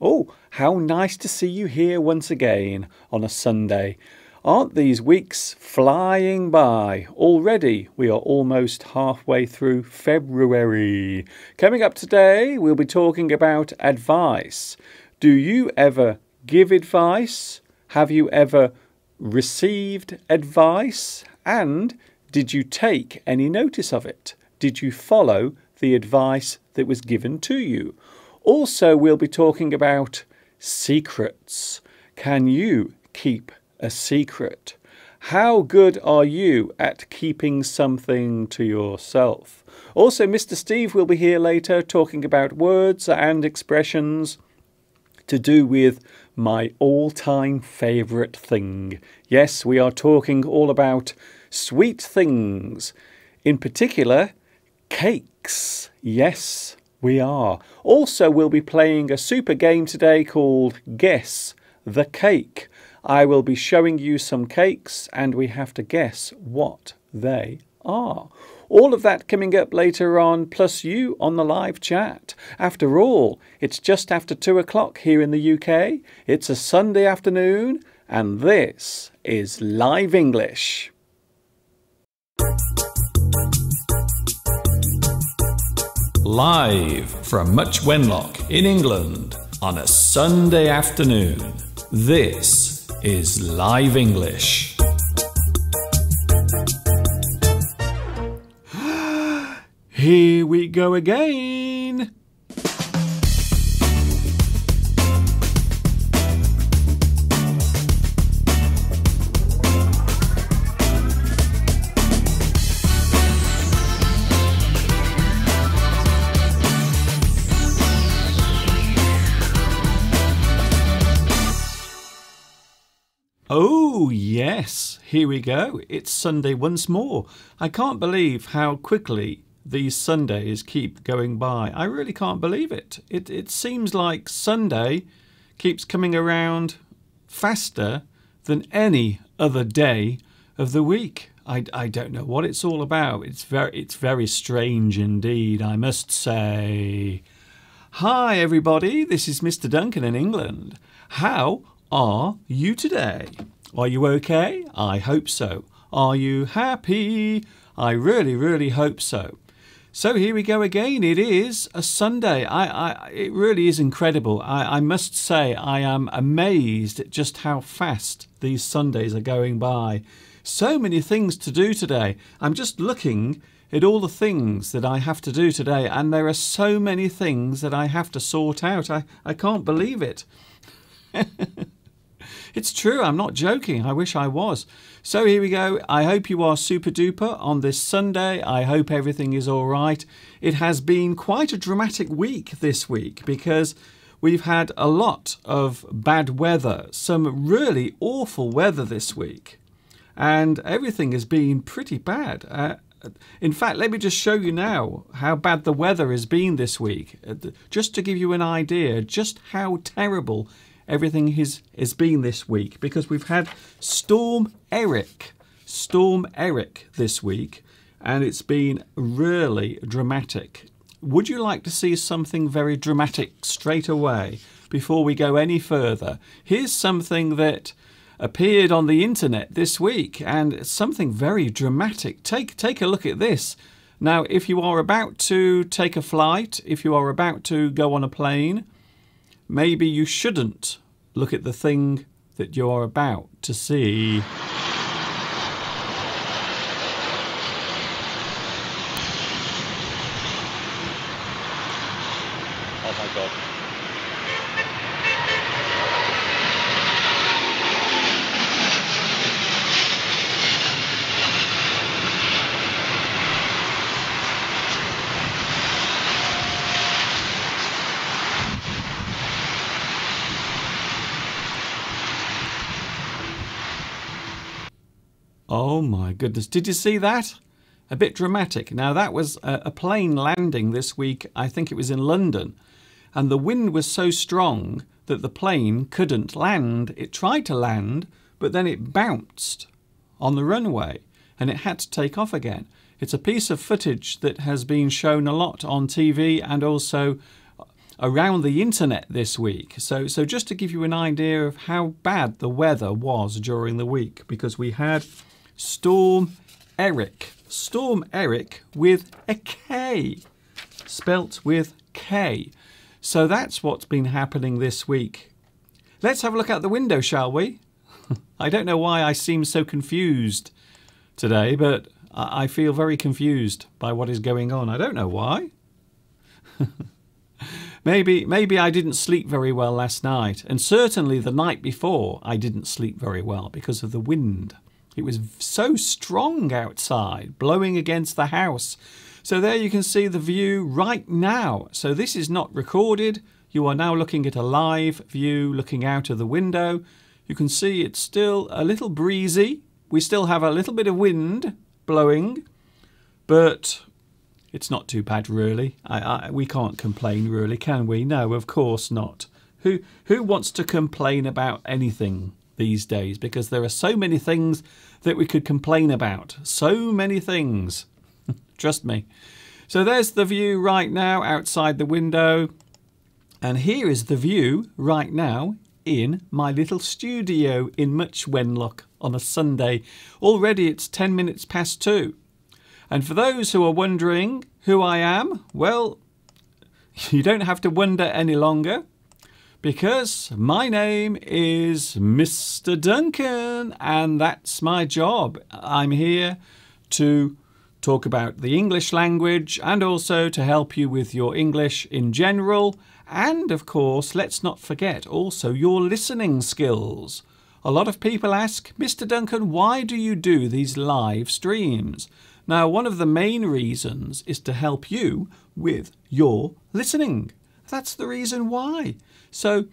Oh, how nice to see you here once again on a Sunday. Aren't these weeks flying by? Already we are almost halfway through February. Coming up today, we'll be talking about advice. Do you ever give advice? Have you ever received advice? And did you take any notice of it? Did you follow the advice that was given to you? Also, we'll be talking about secrets. Can you keep a secret? How good are you at keeping something to yourself? Also, Mr. Steve will be here later talking about words and expressions to do with my all-time favourite thing. Yes, we are talking all about sweet things. In particular, cakes. Yes, we are. Also, we'll be playing a super game today called Guess the Cake. I will be showing you some cakes and we have to guess what they are. All of that coming up later on, plus you on the live chat. After all, it's just after 2 o'clock here in the UK. It's a Sunday afternoon and this is Live English. Live from Much Wenlock in England on a Sunday afternoon. This is Live English. Here we go again. Oh yes, here we go. It's Sunday once more. I can't believe how quickly these Sundays keep going by. I really can't believe it. It seems like Sunday keeps coming around faster than any other day of the week. I don't know what it's all about. It's very strange indeed, I must say. Hi everybody, this is Mr. Duncan in England. How are you today? Are you okay? I hope so. Are you happy? I really, really hope so. So here we go again. It is a Sunday. It really is incredible. I must say I am amazed at just how fast these Sundays are going by. So many things to do today. I'm just looking at all the things that I have to do today and there are so many things that I have to sort out. I can't believe it. It's true, I'm not joking. I wish I was. So here we go. I hope you are super duper on this Sunday. I hope everything is all right. It has been quite a dramatic week this week because we've had a lot of bad weather, some really awful weather this week, and everything has been pretty bad. In fact, let me just show you now how bad the weather has been this week, just to give you an idea just how terrible everything has been this week, because we've had Storm Erik this week, and it's been really dramatic. Would you like to see something very dramatic straight away? Before we go any further, here's something that appeared on the internet this week, and something very dramatic. Take a look at this. Now, if you are about to take a flight, if you are about to go on a plane, maybe you shouldn't look at the thing that you are about to see. Oh my God. Oh my goodness, did you see that? A bit dramatic. Now that was a plane landing this week, I think it was in London, and the wind was so strong that the plane couldn't land. It tried to land, but then it bounced on the runway and it had to take off again. It's a piece of footage that has been shown a lot on TV and also around the internet this week. So just to give you an idea of how bad the weather was during the week, because we had Storm Erik. Storm Erik with a K, spelt with K. So that's what's been happening this week. Let's have a look out the window, shall we? I don't know why I seem so confused today, but I feel very confused by what is going on. I don't know why. Maybe I didn't sleep very well last night, and certainly the night before I didn't sleep very well because of the wind. It was so strong outside, blowing against the house. So there you can see the view right now. So this is not recorded. You are now looking at a live view, looking out of the window. You can see it's still a little breezy. We still have a little bit of wind blowing, but it's not too bad, really. We can't complain, really, can we? No, of course not. Who wants to complain about anything these days? Because there are so many things that we could complain about. So many things. Trust me. So there's the view right now outside the window. And here is the view right now in my little studio in Much Wenlock on a Sunday. Already it's 10 minutes past 2. And for those who are wondering who I am, well, you don't have to wonder any longer, because my name is Mr. Duncan, and that's my job. I'm here to talk about the English language and also to help you with your English in general. And, of course, let's not forget also your listening skills. A lot of people ask, Mr. Duncan, why do you do these live streams? Now, one of the main reasons is to help you with your listening. That's the reason why. So,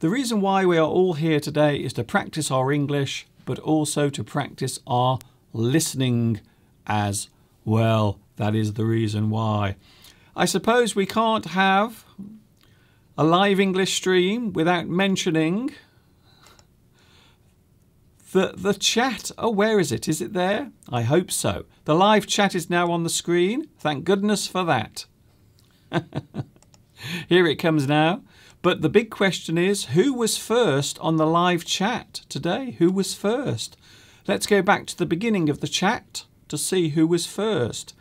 the reason why we are all here today is to practice our English, but also to practice our listening as well. That is the reason why. I suppose we can't have a live English stream without mentioning the chat. Oh, where is it? Is it there? I hope so. The live chat is now on the screen. Thank goodness for that. Here it comes now. But the big question is, who was first on the live chat today? Who was first? Let's go back to the beginning of the chat to see who was first.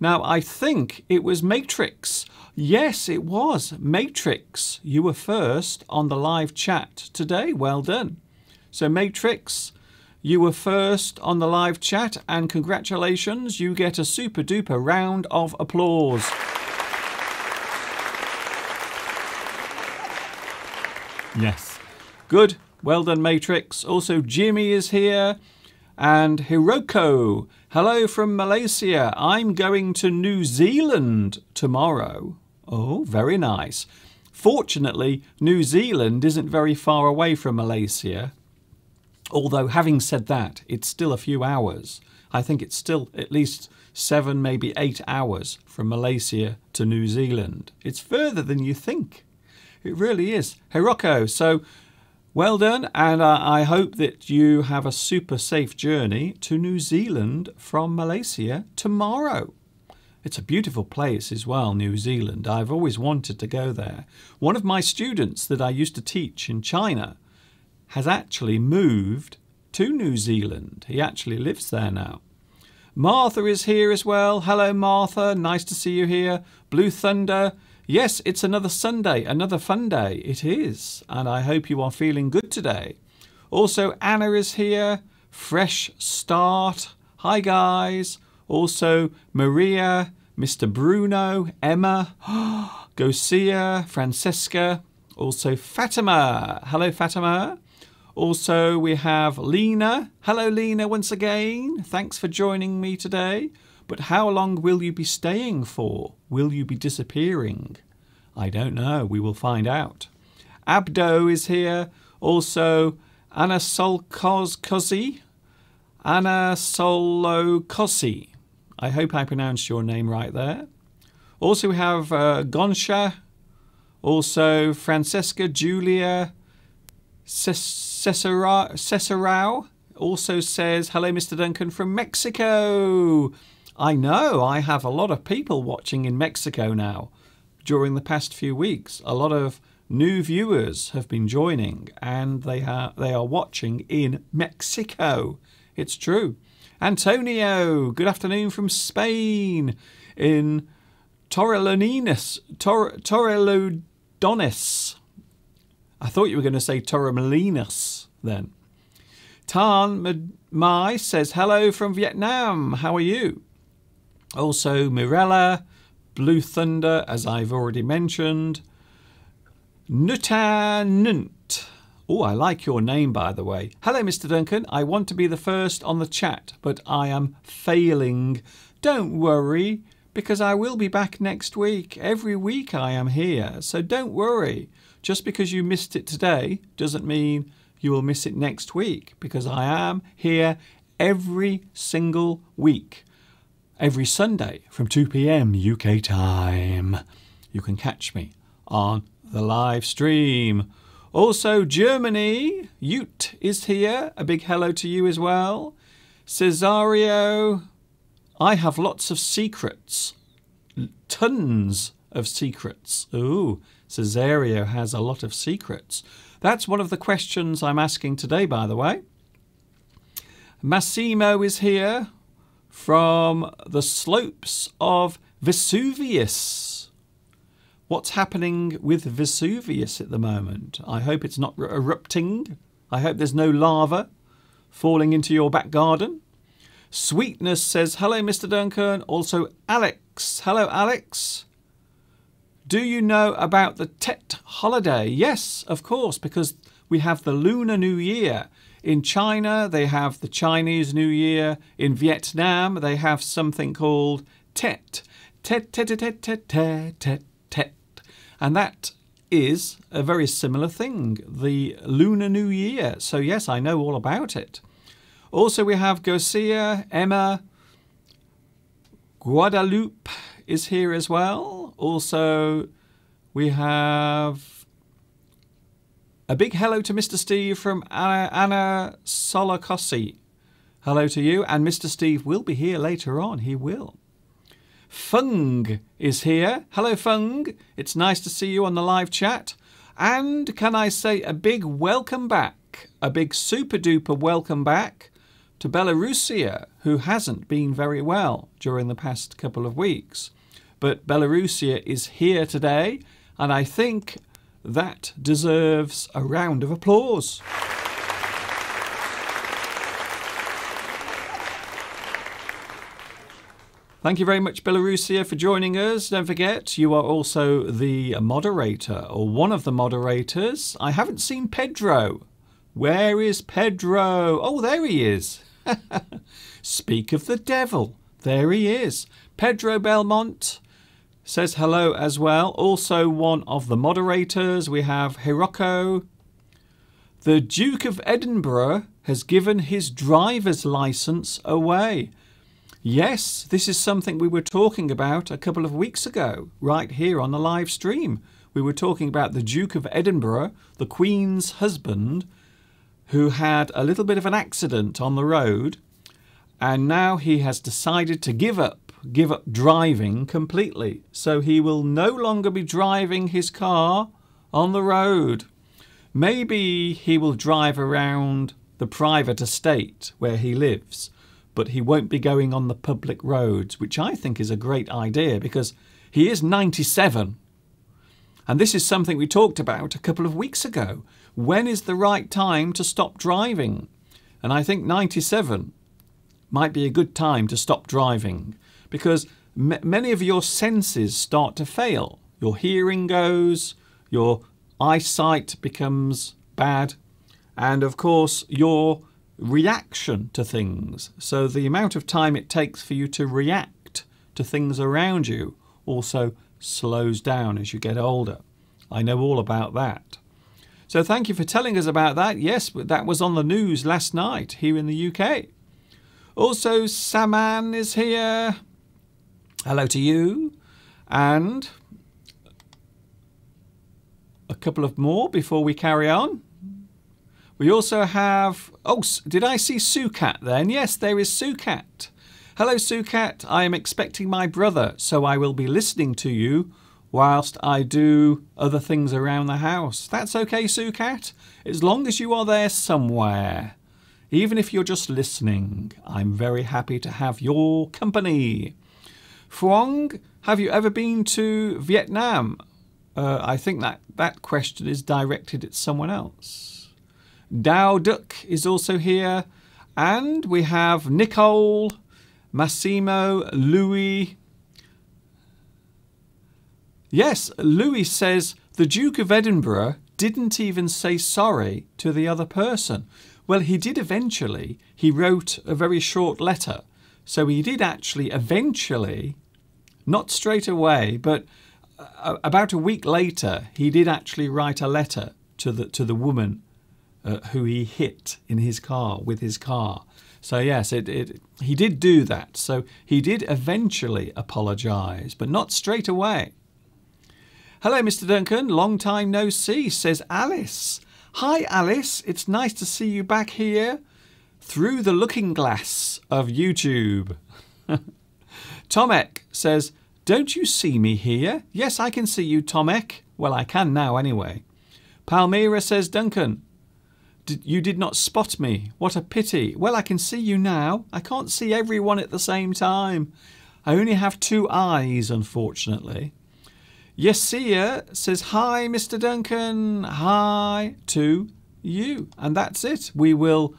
Now, I think it was Matrix. Yes, it was. Matrix, you were first on the live chat today. Well done. So, Matrix, you were first on the live chat, and congratulations. You get a super-duper round of applause. Yes. Good. Well done, Matrix. Also, Jimmy is here. And Hiroko, hello from Malaysia. I'm going to New Zealand tomorrow. Oh, very nice. Fortunately, New Zealand isn't very far away from Malaysia. Although, having said that, it's still a few hours. I think it's still at least 7, maybe 8 hours from Malaysia to New Zealand. It's further than you think. It really is. Hiroko, so well done, and I hope that you have a super safe journey to New Zealand from Malaysia tomorrow. It's a beautiful place as well, New Zealand. I've always wanted to go there. One of my students that I used to teach in China has actually moved to New Zealand. He actually lives there now. Martha is here as well. Hello, Martha. Nice to see you here. Blue Thunder. Yes, it's another Sunday, another fun day. It is, and I hope you are feeling good today. Also, Anna is here. Fresh Start. Hi, guys. Also, Maria, Mr. Bruno, Emma, Gosia, Francesca. Also, Fatima. Hello, Fatima. Also, we have Lena. Hello, Lena, once again. Thanks for joining me today. But how long will you be staying for? Will you be disappearing? I don't know. We will find out. Abdo is here. Also, Anna Solkosi. Anna Solokosi. I hope I pronounced your name right there. Also, we have Gonsha. Also, Francesca, Julia, Cesarao. Also says, hello, Mr. Duncan from Mexico. I know I have a lot of people watching in Mexico now during the past few weeks. A lot of new viewers have been joining, and they are watching in Mexico. It's true. Antonio, good afternoon from Spain in Torrelodones. I thought you were going to say Torremolinos then. Tan Mai says, hello from Vietnam. How are you? Also, Mirella, Blue Thunder, as I've already mentioned. Nutanant. Oh, I like your name, by the way. Hello, Mr. Duncan. I want to be the first on the chat, but I am failing. Don't worry, because I will be back next week. Every week I am here, so don't worry. Just because you missed it today doesn't mean you will miss it next week, because I am here every single week, every Sunday from 2 p.m. UK time. You can catch me on the live stream. Also, Germany, Ute is here. A big hello to you as well. Cesario, I have lots of secrets, tons of secrets. Ooh, Cesario has a lot of secrets. That's one of the questions I'm asking today, by the way. Massimo is here from the slopes of Vesuvius. What's happening with Vesuvius at the moment? I hope it's not erupting. I hope there's no lava falling into your back garden. Sweetness says, hello, Mr. Duncan. Also, Alex. Hello, Alex. Do you know about the Tet holiday? Yes, of course, because we have the Lunar New Year. In China, they have the Chinese New Year. In Vietnam, they have something called Tet. Tet, Tet, Tet, Tet, Tet, Tet, Tet, Tet. And that is a very similar thing, the Lunar New Year. So yes, I know all about it. Also, we have Gosia, Emma, Guadalupe is here as well. Also, we have a big hello to Mr. Steve from Anna Solakossi. Hello to you. And Mr. Steve will be here later on. He will. Fung is here. Hello, Fung. It's nice to see you on the live chat. And can I say a big welcome back, a big super duper welcome back to Belarusia, who hasn't been very well during the past couple of weeks. But Belarusia is here today, and I think that deserves a round of applause. Thank you very much, Belarusia, for joining us. Don't forget, you are also the moderator, or one of the moderators. I haven't seen Pedro. Where is Pedro? Oh, there he is. Speak of the devil. There he is. Pedro Belmont says hello as well. Also one of the moderators. We have Hiroko. The Duke of Edinburgh has given his driver's licence away. Yes, this is something we were talking about a couple of weeks ago, right here on the live stream. We were talking about the Duke of Edinburgh, the Queen's husband, who had a little bit of an accident on the road, and now he has decided to give up driving completely. So he will no longer be driving his car on the road. Maybe he will drive around the private estate where he lives, but he won't be going on the public roads, which I think is a great idea because he is 97. And this is something we talked about a couple of weeks ago. When is the right time to stop driving? And I think 97 might be a good time to stop driving, because many of your senses start to fail. Your hearing goes, your eyesight becomes bad, and of course your reaction to things. So the amount of time it takes for you to react to things around you also slows down as you get older. I know all about that. So thank you for telling us about that. Yes, but that was on the news last night here in the UK. Also, Saman is here. Hello to you. And a couple of more before we carry on. We also have... Oh, did I see Sukat then? Yes, there is Sukat. Hello, Sukat. I am expecting my brother, so I will be listening to you whilst I do other things around the house. That's okay, Sue Cat, as long as you are there somewhere. Even if you're just listening, I'm very happy to have your company. Phuong, have you ever been to Vietnam? I think that question is directed at someone else. Dao Duck is also here. And we have Nicole, Massimo, Louis. Yes, Louis says the Duke of Edinburgh didn't even say sorry to the other person. Well, he did eventually. He wrote a very short letter. So he did actually eventually, not straight away, but about a week later, he did actually write a letter to the woman who he hit in his car, with his car. So yes, he did do that. So he did eventually apologise, but not straight away. Hello, Mr. Duncan. Long time no see, says Alice. Hi, Alice. It's nice to see you back here through the looking glass of YouTube. Tomek says, don't you see me here? Yes, I can see you, Tomek. Well, I can now anyway. Palmyra says, Duncan, you did not spot me. What a pity. Well, I can see you now. I can't see everyone at the same time. I only have two eyes, unfortunately. Yesia says, hi, Mr. Duncan. Hi to you. And that's it. We will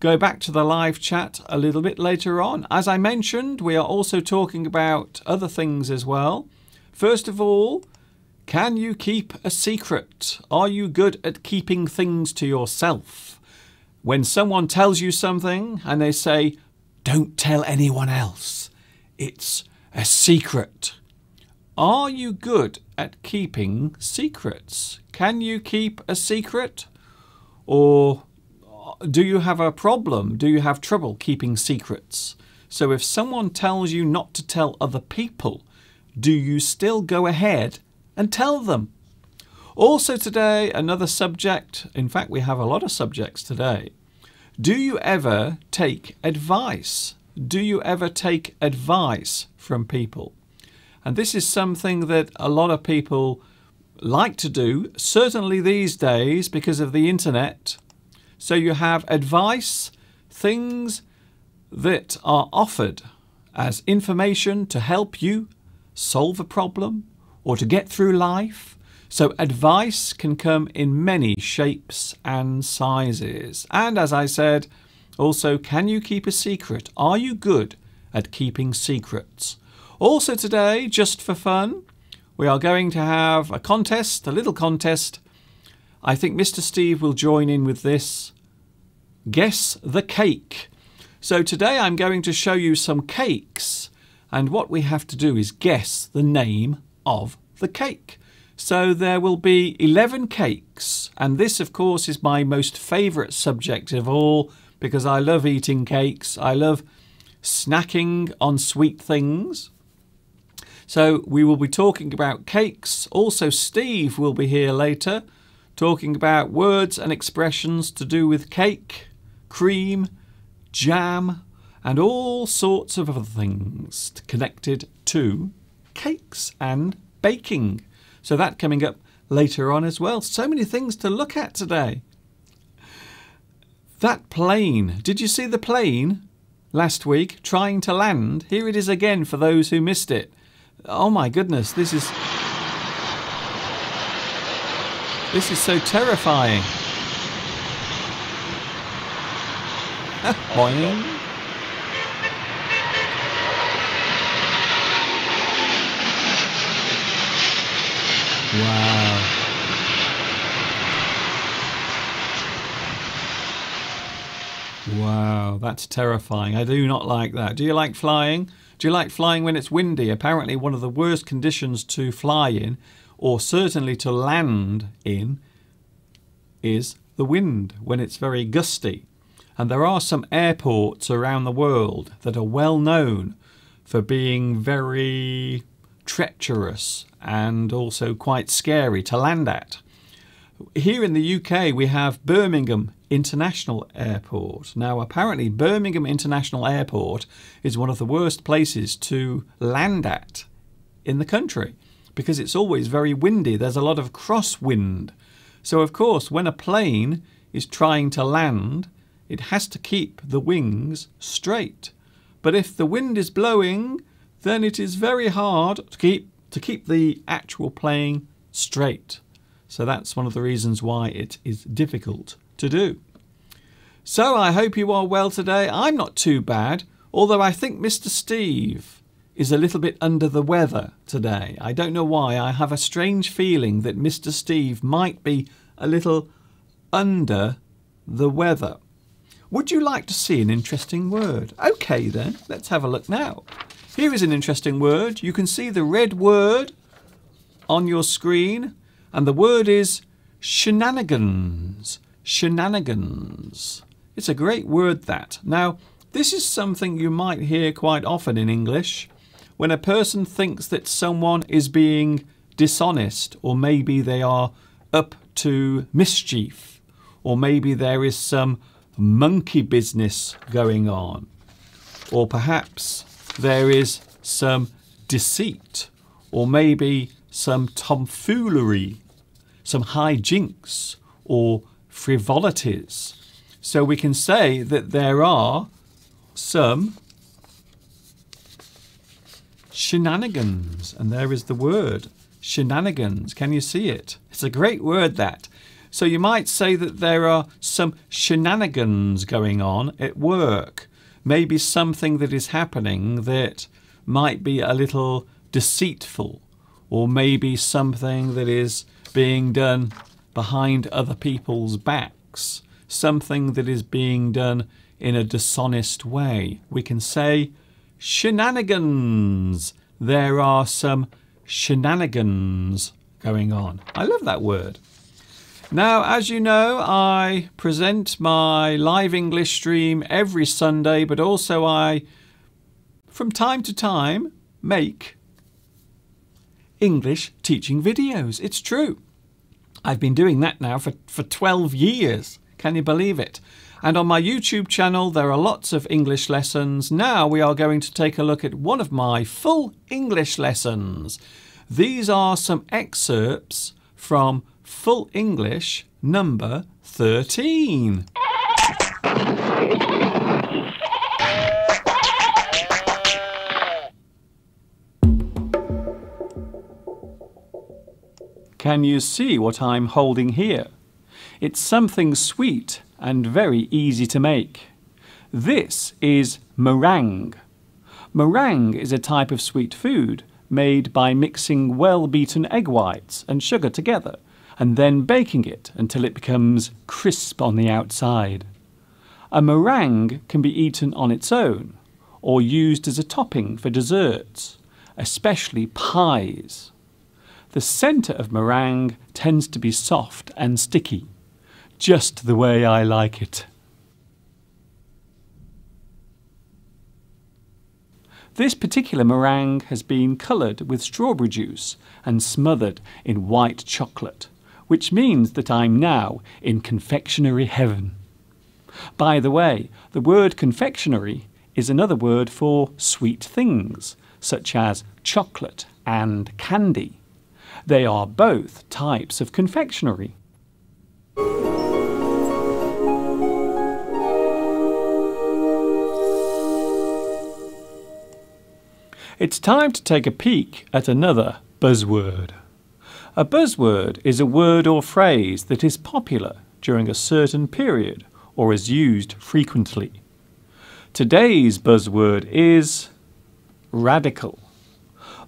go back to the live chat a little bit later on. As I mentioned, we are also talking about other things as well. First of all, can you keep a secret? Are you good at keeping things to yourself? When someone tells you something and they say, don't tell anyone else, it's a secret. Are you good at keeping secrets? Can you keep a secret? Or do you have a problem? Do you have trouble keeping secrets? So if someone tells you not to tell other people, do you still go ahead and tell them? Also today, another subject. In fact, we have a lot of subjects today. Do you ever take advice? Do you ever take advice from people? And this is something that a lot of people like to do, certainly these days because of the internet. So you have advice, things that are offered as information to help you solve a problem or to get through life. So advice can come in many shapes and sizes. And as I said, also, can you keep a secret? Are you good at keeping secrets? Also today, just for fun, we are going to have a contest, a little contest. I think Mr. Steve will join in with this. Guess the cake. So today I'm going to show you some cakes, and what we have to do is guess the name of the cake. So there will be 11 cakes, and this of course is my most favourite subject of all, because I love eating cakes, I love snacking on sweet things. So we will be talking about cakes. Also, Steve will be here later talking about words and expressions to do with cake, cream, jam, and all sorts of other things connected to cakes and baking. So that coming up later on as well. So many things to look at today. That plane. Did you see the plane last week trying to land? Here it is again for those who missed it. Oh my goodness, this is so terrifying. Boing. Wow. Wow, that's terrifying. I do not like that. Do you like flying? Do you like flying when it's windy? Apparently one of the worst conditions to fly in, or certainly to land in, is the wind when it's very gusty. And there are some airports around the world that are well known for being very treacherous and also quite scary to land at. Here in the UK we have Birmingham International Airport. Now apparently Birmingham International Airport is one of the worst places to land at in the country because it's always very windy. There's a lot of crosswind. So of course, when a plane is trying to land, it has to keep the wings straight. But if the wind is blowing, then it is very hard to keep the actual plane straight. So that's one of the reasons why it is difficult to do. So I hope you are well today. I'm not too bad, although I think Mr. Steve is a little bit under the weather today. I don't know why. I have a strange feeling that Mr. Steve might be a little under the weather. Would you like to see an interesting word? Okay then, let's have a look now. Here is an interesting word. You can see the red word on your screen, and the word is shenanigans. Shenanigans. It's a great word, that. Now, this is something you might hear quite often in English. When a person thinks that someone is being dishonest, or maybe they are up to mischief, or maybe there is some monkey business going on, or perhaps there is some deceit, or maybe some tomfoolery, some hijinks, or frivolities. So we can say that there are some shenanigans, and there is the word shenanigans. Can you see it? It's a great word, that. So you might say that there are some shenanigans going on at work. Maybe something that is happening that might be a little deceitful, or maybe something that is being done behind other people's backs, something that is being done in a dishonest way. We can say shenanigans. There are some shenanigans going on. I love that word. Now, as you know, I present my live English stream every Sunday, but also I, from time to time, make English teaching videos. It's true. I've been doing that now for 12 years. Can you believe it? And on my YouTube channel, there are lots of English lessons. Now we are going to take a look at one of my full English lessons. These are some excerpts from Full English number 13. Can you see what I'm holding here? It's something sweet and very easy to make. This is meringue. Meringue is a type of sweet food made by mixing well-beaten egg whites and sugar together and then baking it until it becomes crisp on the outside. A meringue can be eaten on its own or used as a topping for desserts, especially pies. The centre of meringue tends to be soft and sticky, just the way I like it. This particular meringue has been coloured with strawberry juice and smothered in white chocolate, which means that I'm now in confectionery heaven. By the way, the word confectionery is another word for sweet things, such as chocolate and candy. They are both types of confectionery. It's time to take a peek at another buzzword. A buzzword is a word or phrase that is popular during a certain period or is used frequently. Today's buzzword is radical.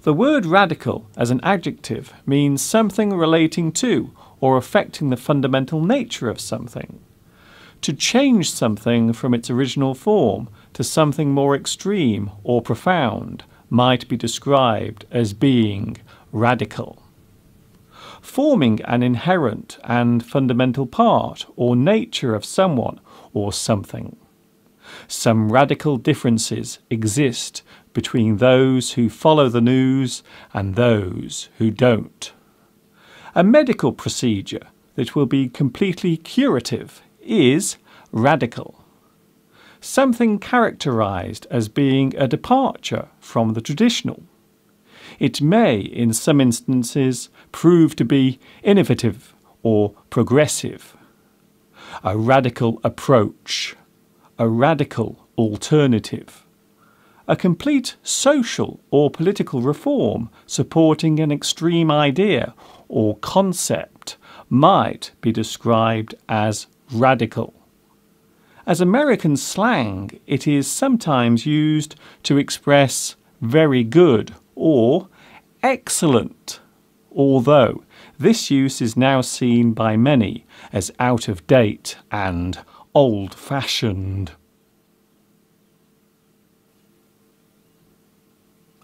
The word radical as an adjective means something relating to or affecting the fundamental nature of something. To change something from its original form to something more extreme or profound might be described as being radical. Forming an inherent and fundamental part or nature of someone or something. Some radical differences exist between those who follow the news and those who don't. A medical procedure that will be completely curative is radical. Something characterised as being a departure from the traditional. It may, in some instances, prove to be innovative or progressive. A radical approach, a radical alternative, a complete social or political reform supporting an extreme idea or concept might be described as radical. As American slang, it is sometimes used to express very good or excellent, although this use is now seen by many as out of date and old-fashioned.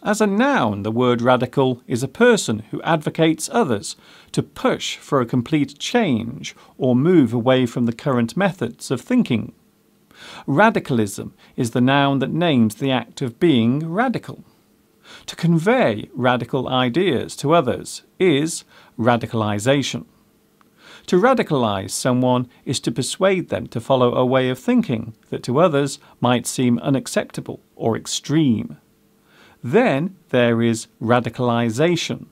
As a noun, the word radical is a person who advocates others to push for a complete change or move away from the current methods of thinking. Radicalism is the noun that names the act of being radical. To convey radical ideas to others is radicalization. To radicalize someone is to persuade them to follow a way of thinking that to others might seem unacceptable or extreme. Then there is radicalization,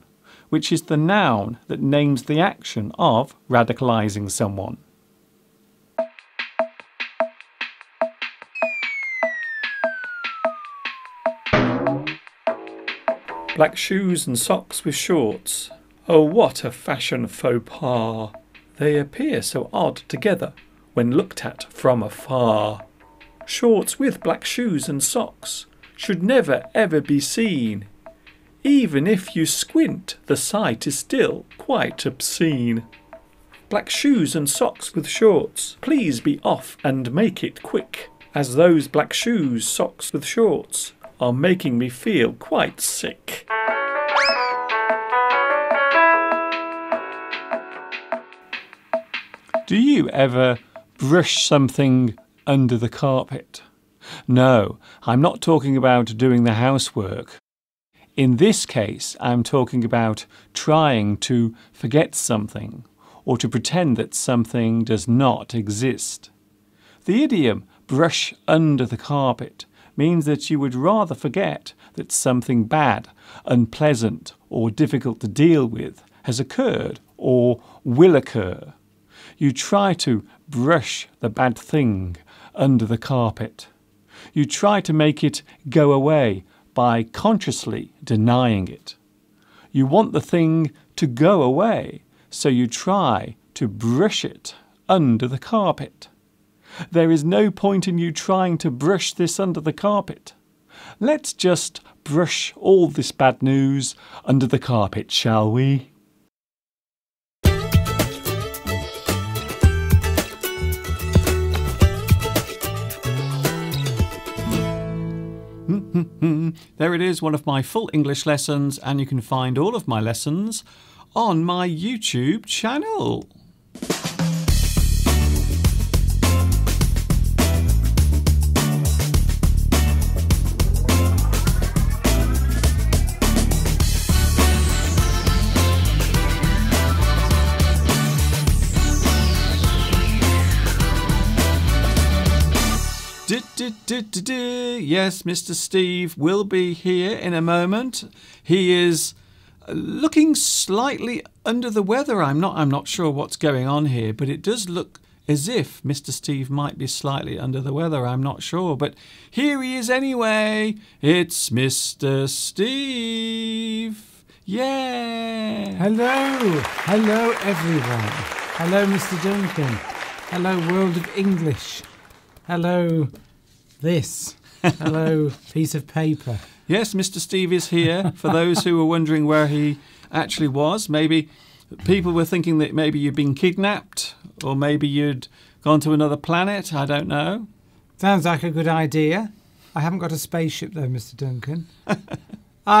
which is the noun that names the action of radicalizing someone. Black shoes and socks with shorts. Oh, what a fashion faux pas! They appear so odd together when looked at from afar. Shorts with black shoes and socks should never ever be seen. Even if you squint, the sight is still quite obscene. Black shoes and socks with shorts, please be off and make it quick, as those black shoes, socks with shorts are making me feel quite sick. Do you ever brush something under the carpet? No, I'm not talking about doing the housework. In this case, I'm talking about trying to forget something or to pretend that something does not exist. The idiom, brush under the carpet, means that you would rather forget that something bad, unpleasant or difficult to deal with has occurred or will occur. You try to brush the bad thing under the carpet. You try to make it go away by consciously denying it. You want the thing to go away, so you try to brush it under the carpet. There is no point in you trying to brush this under the carpet. Let's just brush all this bad news under the carpet, shall we? There it is, one of my full English lessons, and you can find all of my lessons on my YouTube channel. Yes, Mr. Steve will be here in a moment. He is looking slightly under the weather. I'm not sure what's going on here, but it does look as if Mr. Steve might be slightly under the weather. I'm not sure, but here he is anyway. It's Mr. Steve. Yeah. Hello. Hello, everyone. Hello, Mr. Duncan. Hello, world of English. Hello, this. Hello, piece of paper. Yes, Mr. Steve is here. For those who were wondering where he actually was, maybe people were thinking that maybe you'd been kidnapped or maybe you'd gone to another planet. I don't know. Sounds like a good idea. I haven't got a spaceship, though, Mr. Duncan.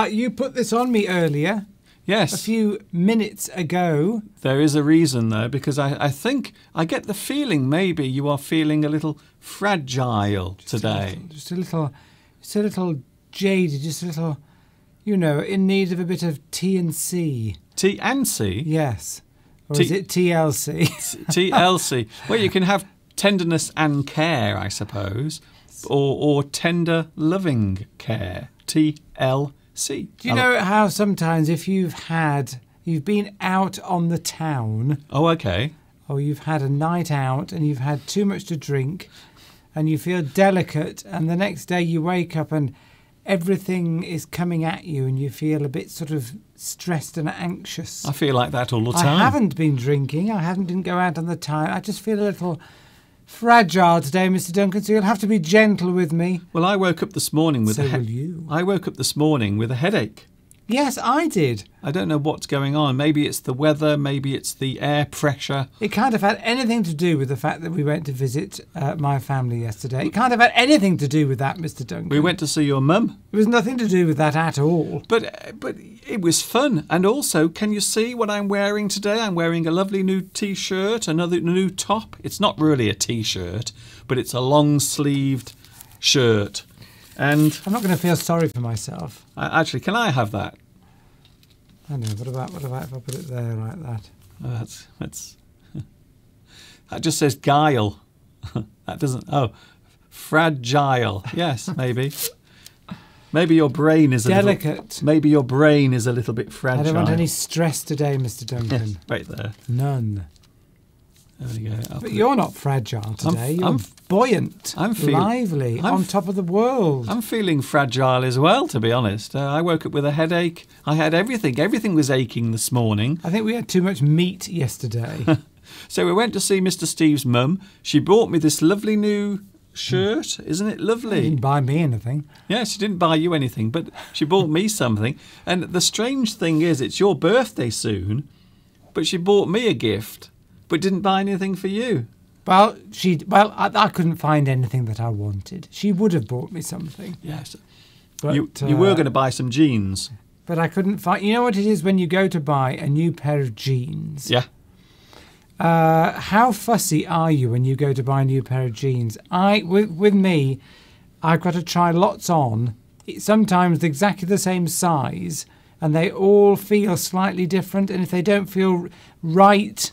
You put this on me earlier. Yes. A few minutes ago. There is a reason, though, because I think I get the feeling maybe you are feeling a little fragile today. Just a little jaded, just a little, you know, in need of a bit of T&C. T&C? Yes. Or is it TLC? TLC. Well, you can have tenderness and care, I suppose, or tender loving care. TLC. see. Do you know how sometimes if you've been out on the town. Oh, okay. Or you've had a night out and you've had too much to drink and you feel delicate and the next day you wake up and everything is coming at you and you feel a bit sort of stressed and anxious. I feel like that all the time. I haven't been drinking. I haven't been go out on the town. I just feel a little fragile today, Mr. Duncan, so you'll have to be gentle with me. Well, I woke up this morning with I woke up this morning with a headache. Yes, I did. I don't know what's going on. Maybe it's the weather, maybe it's the air pressure. It can't have had anything to do with the fact that we went to visit my family yesterday. It can't have had anything to do with that, Mr. Duncan. We went to see your mum. It was nothing to do with that at all. But it was fun. And also, can you see what I'm wearing today? I'm wearing a lovely new T-shirt, another new top. It's not really a T-shirt, but it's a long-sleeved shirt. And I'm not going to feel sorry for myself. Actually, can I have that? I know. What about if I put it there like that? Oh, that's that just says guile. That doesn't. Oh, fragile. Yes, maybe. Maybe your brain is delicate. Maybe your brain is a little bit fragile. I don't want any stress today, Mr. Duncan. Yes, right there. None. There we go. But you're not fragile today. I'm buoyant, lively, on top of the world. I'm feeling fragile as well, to be honest. I woke up with a headache. I had everything. Everything was aching this morning. I think we had too much meat yesterday. So we went to see Mr. Steve's mum. She brought me this lovely new shirt. Isn't it lovely? She didn't buy me anything. Yeah, she didn't buy you anything, but she bought me something. And the strange thing is, it's your birthday soon, but she bought me a gift. But didn't buy anything for you. Well, I couldn't find anything that I wanted. She would have bought me something. Yes, but you were going to buy some jeans. But I couldn't find. You know what it is when you go to buy a new pair of jeans. Yeah. How fussy are you when you go to buy a new pair of jeans? With me, I've got to try lots on. Sometimes exactly the same size, and they all feel slightly different. And if they don't feel right.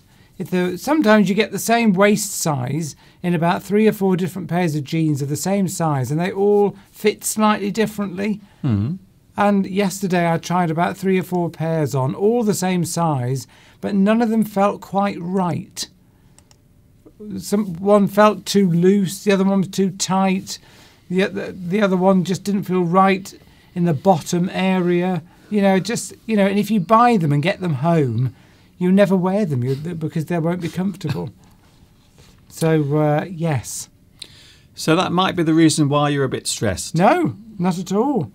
Sometimes you get the same waist size in about 3 or 4 different pairs of jeans of the same size and they all fit slightly differently. Mm. And yesterday I tried about 3 or 4 pairs on, all the same size, but none of them felt quite right. One felt too loose, the other one was too tight, the other one just didn't feel right in the bottom area. And if you buy them and get them home, you never wear them because they won't be comfortable. So, yes. So that might be the reason why you're a bit stressed. No, not at all.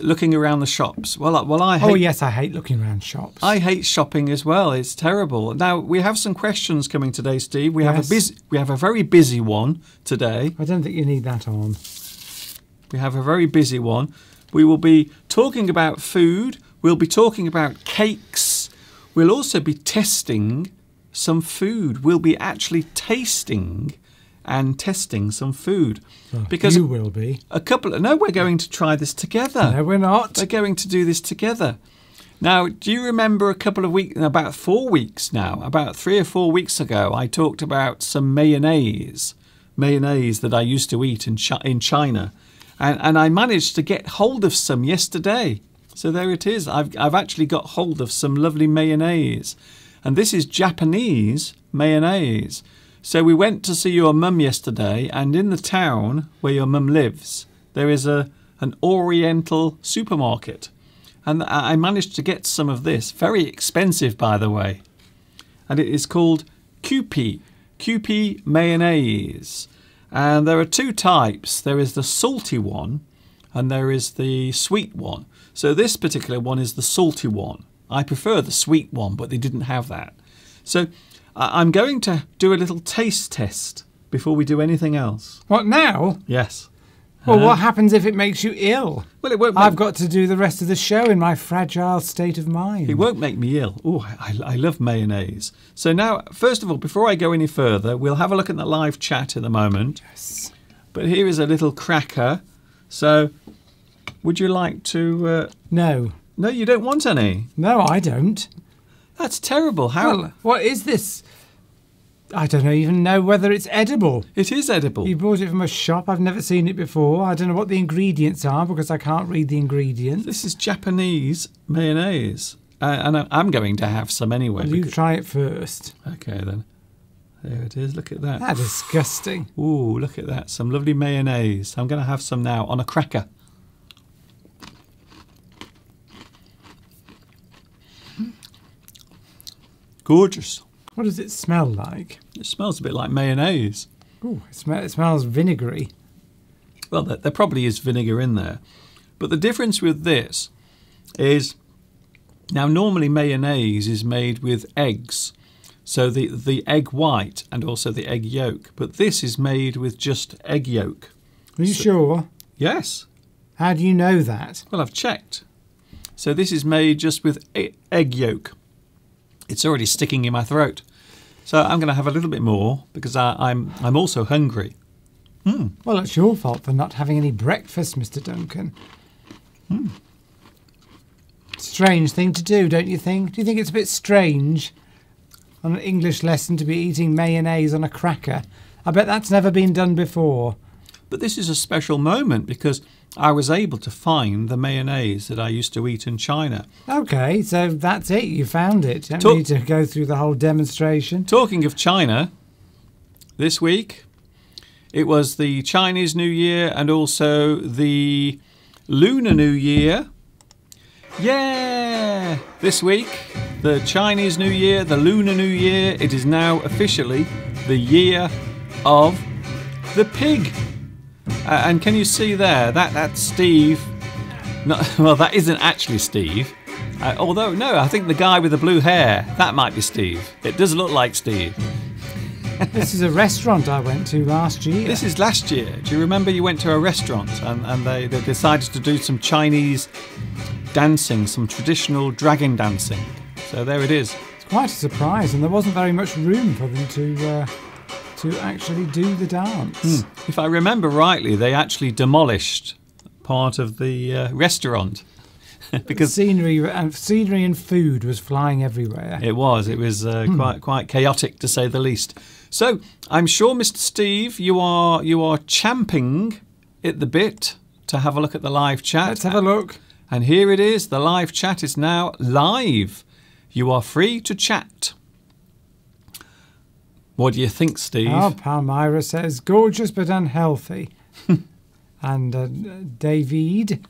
Looking around the shops. Well, I hate... Oh, yes, I hate looking around shops. I hate shopping as well. It's terrible. Now, we have some questions coming today, Steve. We have a very busy one today. I don't think you need that on. We have a very busy one. We will be talking about food. We'll be talking about cakes. We'll also be testing some food. We'll be actually tasting and testing some food. Oh, because you will be. No, we're going to try this together. No, we're not. We're going to do this together. Now, do you remember about 3 or 4 weeks ago, I talked about some mayonnaise that I used to eat in China. And I managed to get hold of some yesterday. So there it is. I've actually got hold of some lovely mayonnaise. And this is Japanese mayonnaise. So we went to see your mum yesterday, and in the town where your mum lives, there is an Oriental supermarket. And I managed to get some of this. Very expensive, by the way. And it is called Kewpie mayonnaise. And there are 2 types. There is the salty one, and there is the sweet one. So this particular one is the salty one. I prefer the sweet one, but they didn't have that. So I'm going to do a little taste test before we do anything else. What, now? Yes. Well, what happens if it makes you ill? Well, it won't. I've got to do the rest of the show in my fragile state of mind. It won't make me ill. Oh, I love mayonnaise. So now, first of all, before I go any further, we'll have a look at the live chat in a moment. Yes. But here is a little cracker. So... would you like to... No. No, you don't want any? No, I don't. That's terrible. How... well, what is this? I don't even know whether it's edible. It is edible. You bought it from a shop. I've never seen it before. I don't know what the ingredients are because I can't read the ingredients. This is Japanese mayonnaise. And I'm going to have some anyway. Well, you try it first. Okay, then. There it is. Look at that. That's disgusting. Ooh, look at that. Some lovely mayonnaise. I'm going to have some now on a cracker. Gorgeous. What does it smell like? It smells a bit like mayonnaise. Ooh, it smells vinegary. Well, there probably is vinegar in there. But the difference with this is, now normally mayonnaise is made with eggs. So the egg white and also the egg yolk. But this is made with just egg yolk. Are you sure? Yes. How do you know that? Well, I've checked. So this is made just with egg yolk. It's already sticking in my throat. So I'm going to have a little bit more because I'm also hungry. Mm. Well, it's your fault for not having any breakfast, Mr. Duncan. Mm. Strange thing to do, don't you think? Do you think it's a bit strange on an English lesson to be eating mayonnaise on a cracker? I bet that's never been done before. But this is a special moment because I was able to find the mayonnaise that I used to eat in China. Okay, so that's it. You found it. You don't need to go through the whole demonstration. Talking of China, this week it was the Chinese New Year and also the Lunar New Year. Yeah! This week, the Chinese New Year, the Lunar New Year, it is now officially the Year of the Pig. And can you see there, that's Steve. No, well, that isn't actually Steve. Although, no, I think the guy with the blue hair, that might be Steve. It does look like Steve. This is a restaurant I went to last year. This is last year. Do you remember you went to a restaurant and they decided to do some Chinese dancing, some traditional dragon dancing. So there it is. It's quite a surprise, and there wasn't very much room for them to actually do the dance. Mm. If I remember rightly, they actually demolished part of the restaurant because scenery and food was flying everywhere. It was. It was quite chaotic, to say the least. So I'm sure, Mr. Steve, you are champing at the bit to have a look at the live chat. Let's have a look. And here it is. The live chat is now live. You are free to chat. What do you think, Steve? Oh, Palmyra says, gorgeous but unhealthy. And David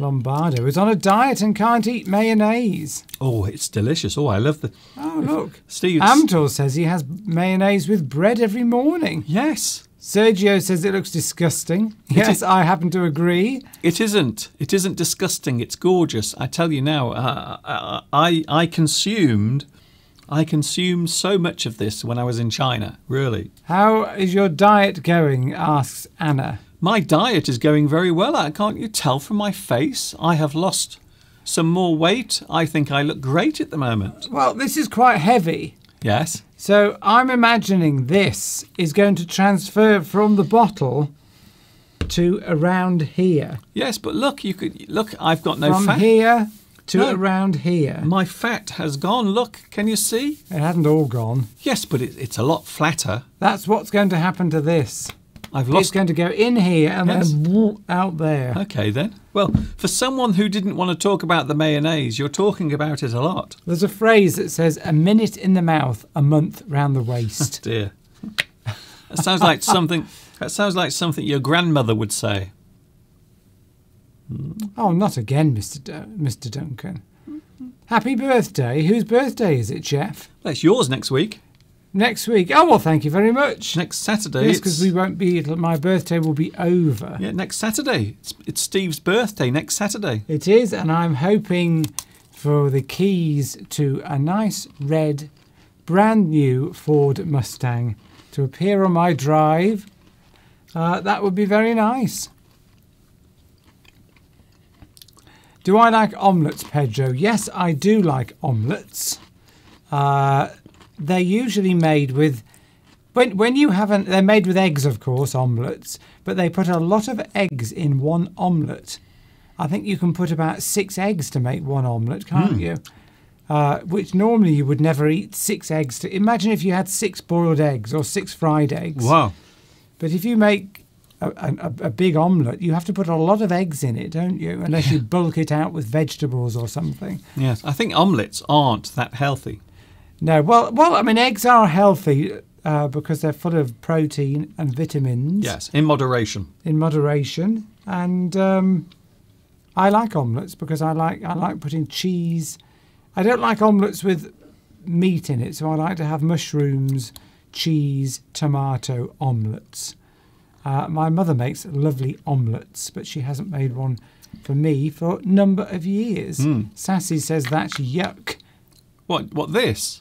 Lombardo is on a diet and can't eat mayonnaise. Oh, it's delicious. Oh, I love the... Oh, look. Steve Amtor says he has mayonnaise with bread every morning. Yes. Sergio says it looks disgusting. Yes, I happen to agree. It isn't. It isn't disgusting. It's gorgeous. I tell you now, I consumed so much of this when I was in China, really. How is your diet going, asks Anna. My diet is going very well. Can't you tell from my face? I have lost some more weight. I think I look great at the moment. Well, this is quite heavy. Yes. So I'm imagining this is going to transfer from the bottle to around here. Yes, but look, you could look, I've got no fat. From here to around here. My fat has gone. Look, can you see? It hasn't all gone. Yes, but it's a lot flatter. That's what's going to happen to this. I've lost. It's going to go in here and then whoop, out there. Okay, then. Well, for someone who didn't want to talk about the mayonnaise, you're talking about it a lot. There's a phrase that says, a minute in the mouth, a month round the waist. Oh, dear. That sounds like something. That sounds like something your grandmother would say. Oh, not again, Mr. Duncan. Happy birthday. Whose birthday is it, Jeff? That's yours next week. Next week. Oh, well, thank you very much. Next Saturday. Yes, because we won't be, my birthday will be over. Yeah, next Saturday. It's Steve's birthday next Saturday. It is, and I'm hoping for the keys to a nice red, brand new Ford Mustang to appear on my drive. That would be very nice. Do I like omelettes, Pedro? Yes, I do like omelettes. They're usually made with, when you haven't, they're made with eggs, of course, omelettes, but they put a lot of eggs in one omelette. I think you can put about 6 eggs to make one omelette, can't you? which normally you would never eat 6 eggs. Imagine if you had 6 boiled eggs or 6 fried eggs. Wow. But if you make a big omelette, you have to put a lot of eggs in it, don't you? Unless you bulk it out with vegetables or something. Yes, I think omelettes aren't that healthy. No, well, I mean, eggs are healthy because they're full of protein and vitamins. Yes, in moderation. In moderation. And I like omelettes because I like putting cheese. I don't like omelettes with meat in it, so I like to have mushrooms, cheese, tomato omelettes. My mother makes lovely omelettes, but she hasn't made one for me for a number of years. Mm. Sassy says that's yuck. What this?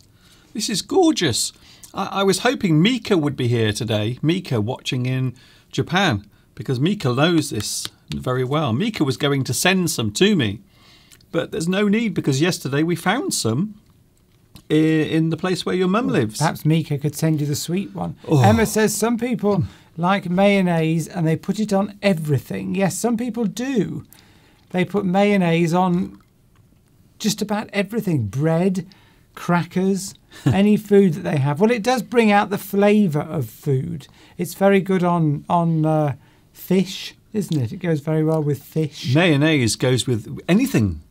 This is gorgeous. I was hoping Mika would be here today. Mika watching in Japan, because Mika knows this very well. Mika was going to send some to me, but there's no need because yesterday we found some in the place where your mum lives. Perhaps Mika could send you the sweet one. Oh. Emma says some people like mayonnaise and they put it on everything. Yes, some people do. They put mayonnaise on just about everything. Bread, crackers, any food that they have. Well, it does bring out the flavour of food. It's very good on fish, isn't it? It goes very well with fish. Mayonnaise goes with anything.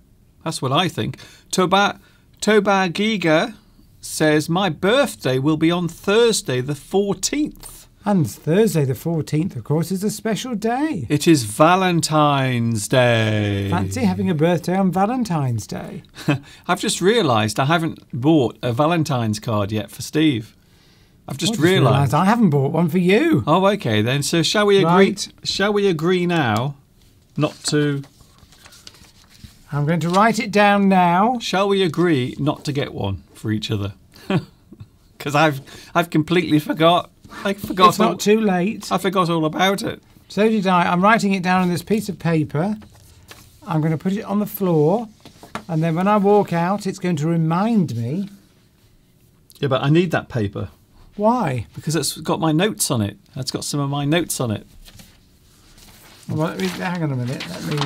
That's what I think. Toba Giga says, my birthday will be on Thursday the 14th. And Thursday the 14th, of course, is a special day. It is Valentine's Day. Fancy having a birthday on Valentine's Day. I've just realised I haven't bought a Valentine's card yet for Steve. I've just realised I haven't bought one for you. Oh, okay then. So shall we agree? Right. Shall we agree now, not to? I'm going to write it down now. Shall we agree not to get one for each other? Because I've completely forgot. I forgot. It's not too late. I forgot all about it. So did I. I'm writing it down on this piece of paper. I'm going to put it on the floor, and then when I walk out, it's going to remind me. Yeah, but I need that paper. Why? Because it's got my notes on it. It's got some of my notes on it. Well, hang on a minute. Let me.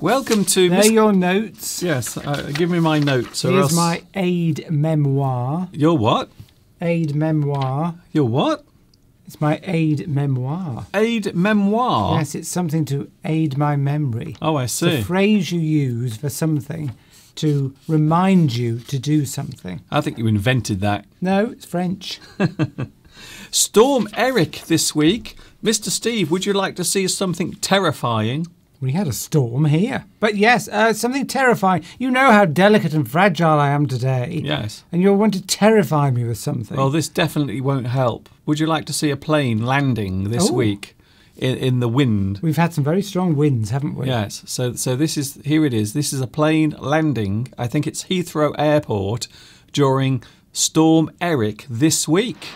Welcome to. They're your notes. Yes, give me my notes. Here's my aide memoir. Your what? Aide memoir. Your what? It's my aide memoir. Aide memoir? Yes, it's something to aid my memory. Oh, I see. It's a phrase you use for something to remind you to do something. I think you invented that. No, it's French. Storm Erik this week. Mr. Steve, would you like to see something terrifying? We had a storm here. But yes, something terrifying. You know how delicate and fragile I am today. Yes. And you'll want to terrify me with something. Well, this definitely won't help. Would you like to see a plane landing this week in the wind? We've had some very strong winds, haven't we? Yes. So this is, here it is. This is a plane landing. I think it's Heathrow Airport during Storm Erik this week.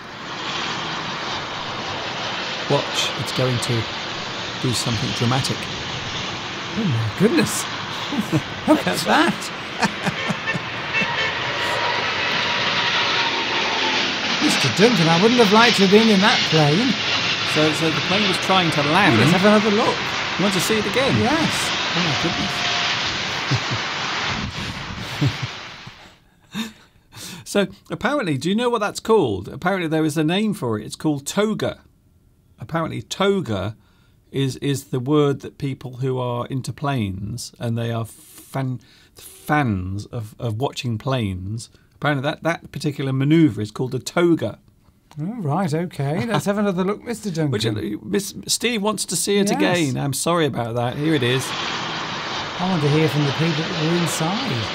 Watch. It's going to do something dramatic. Oh my goodness! Look at that! Mr. Duncan, I wouldn't have liked to have been in that plane. So the plane was trying to land. Let's have another look. You want to see it again? Yes. Oh my goodness! So apparently, do you know what that's called? Apparently, there is a name for it. It's called toga. Apparently, toga is the word that people who are into planes and they are fans of watching planes, apparently that particular manoeuvre is called a toga. Oh, right, okay. Let's have another look, Mr. Duncan. Steve wants to see it again. I'm sorry about that. Here it is. I want to hear from the people that were inside.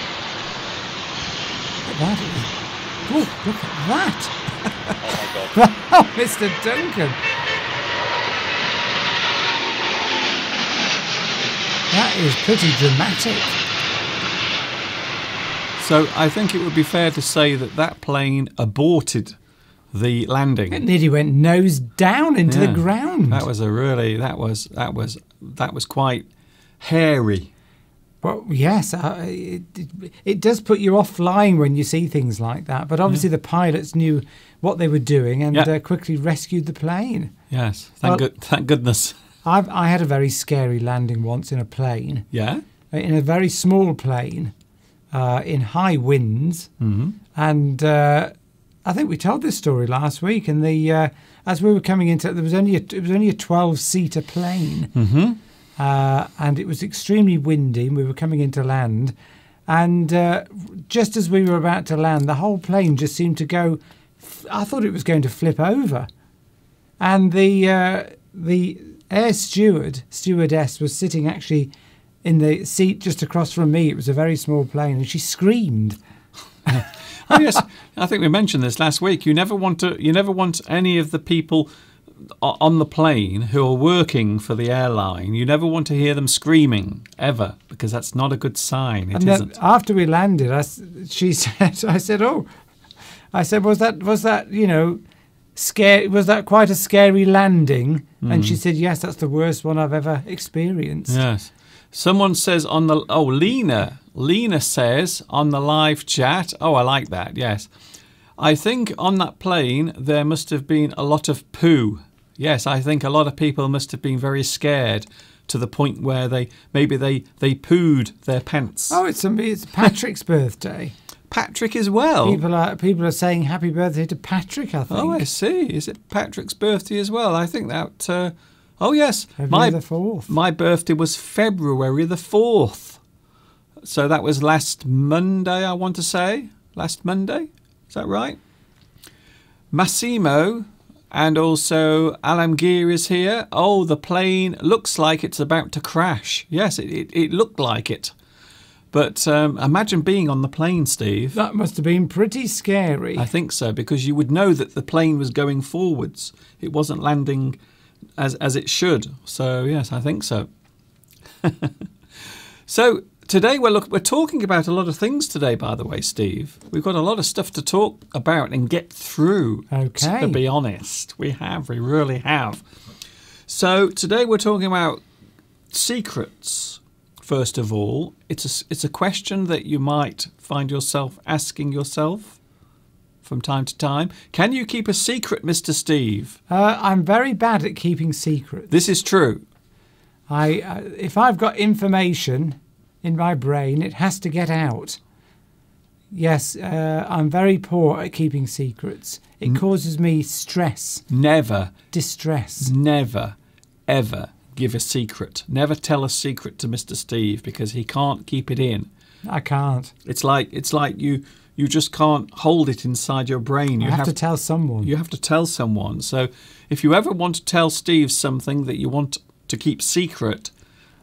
Look at that. Oh, my God. Oh, Mr. Duncan. That is pretty dramatic. So I think it would be fair to say that that plane aborted the landing. It nearly went nose down into the ground. That was a really that was quite hairy. Well, yes, it does put you off flying when you see things like that. But obviously the pilots knew what they were doing and quickly rescued the plane. Yes, thank goodness. I had a very scary landing once in a plane. Yeah? In a very small plane. in high winds. Mm-hmm. And I think we told this story last week. And the as we were coming into, there was only it was only a 12-seater plane, mm-hmm. And it was extremely windy. And we were coming into land, and just as we were about to land, the whole plane just seemed to go. I thought it was going to flip over, and the air stewardess was sitting actually in the seat just across from me. It was a very small plane, and she screamed. Oh yes, I think we mentioned this last week. You never want any of the people on the plane who are working for the airline. You never want to hear them screaming ever, because that's not a good sign. It isn't. After we landed, I said, was that scary? Was that quite a scary landing? Mm. And she said, yes, that's the worst one I've ever experienced. Yes. Someone says on the... Oh, Lena says on the live chat... Oh, I like that, yes. I think on that plane there must have been a lot of poo. Yes, I think a lot of people must have been very scared to the point where they pooed their pants. Oh, it's Patrick's birthday. Patrick as well. People are saying happy birthday to Patrick, I think. Oh, I see. Is it Patrick's birthday as well? I think that... Oh, yes. My birthday was February the 4th. So that was last Monday, I want to say. Last Monday. Is that right? Massimo and also Alamgir is here. Oh, the plane looks like it's about to crash. Yes, it looked like it. But imagine being on the plane, Steve. That must have been pretty scary. I think so, because you would know that the plane was going forwards. It wasn't landing... As it should. So yes, I think so. So today we're talking about a lot of things today, by the way, Steve. We've got a lot of stuff to talk about and get through. Okay. To be honest, we really have. So today we're talking about secrets. First of all, it's a question that you might find yourself asking yourself from time to time. Can you keep a secret, Mr. Steve? I'm very bad at keeping secrets. This is true. If I've got information in my brain, it has to get out. Yes, I'm very poor at keeping secrets. It causes me stress. Never. Distress. Never, ever give a secret. Never tell a secret to Mr. Steve, because he can't keep it in. I can't. It's like you just can't hold it inside your brain. You have to tell someone. You have to tell someone. So if you ever want to tell Steve something that you want to keep secret,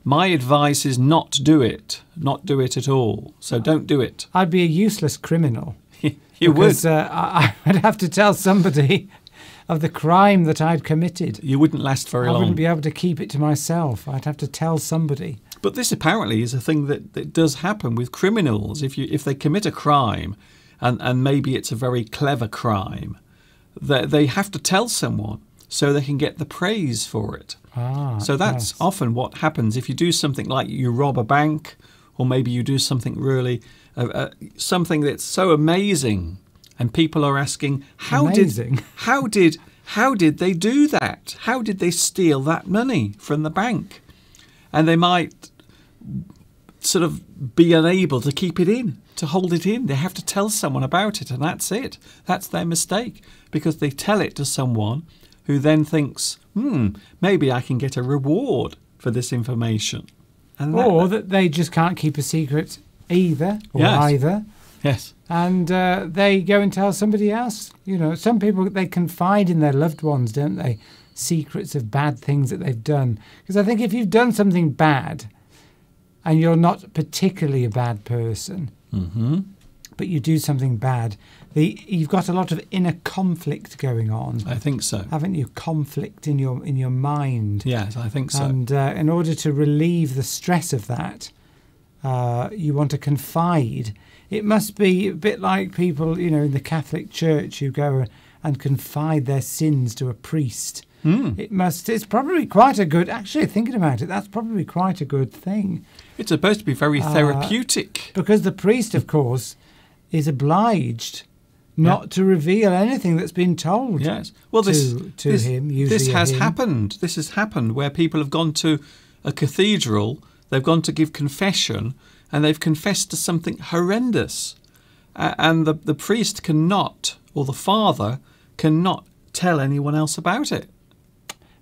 my advice is not do it. Not do it at all. So don't do it. I'd be a useless criminal. You would. Because I'd have to tell somebody of the crime that I'd committed. You wouldn't last very long. I wouldn't be able to keep it to myself. I'd have to tell somebody. But this apparently is a thing that does happen with criminals. If they commit a crime, and maybe it's a very clever crime, they have to tell someone so they can get the praise for it. Ah, so that's often what happens. If you do something like you rob a bank, or maybe you do something really, something that's so amazing, and people are asking, how did they do that? How did they steal that money from the bank? And they might sort of be unable to keep it in, to hold it in. They have to tell someone about it, and that's it. That's their mistake, because they tell it to someone who then thinks, maybe I can get a reward for this information. And that they just can't keep a secret either, or yes. Either. Yes. And they go and tell somebody else. You know, some people, they confide in their loved ones, don't they? Secrets of bad things that they've done. Because I think if you've done something bad and you're not particularly a bad person, mm-hmm. but you do something bad, you've got a lot of inner conflict going on. I think so. Haven't you? Conflict in your mind. Yes, I think so. And in order to relieve the stress of that, you want to confide. It must be a bit like people, in the Catholic Church who go and confide their sins to a priest. Mm. It's probably quite a good... Actually, thinking about it, that's probably quite a good thing. It's supposed to be very therapeutic. Because the priest, of course, is obliged not to reveal anything that's been told to him. This has happened where people have gone to a cathedral, they've gone to give confession, and they've confessed to something horrendous. And the priest cannot, or the father cannot tell anyone else about it.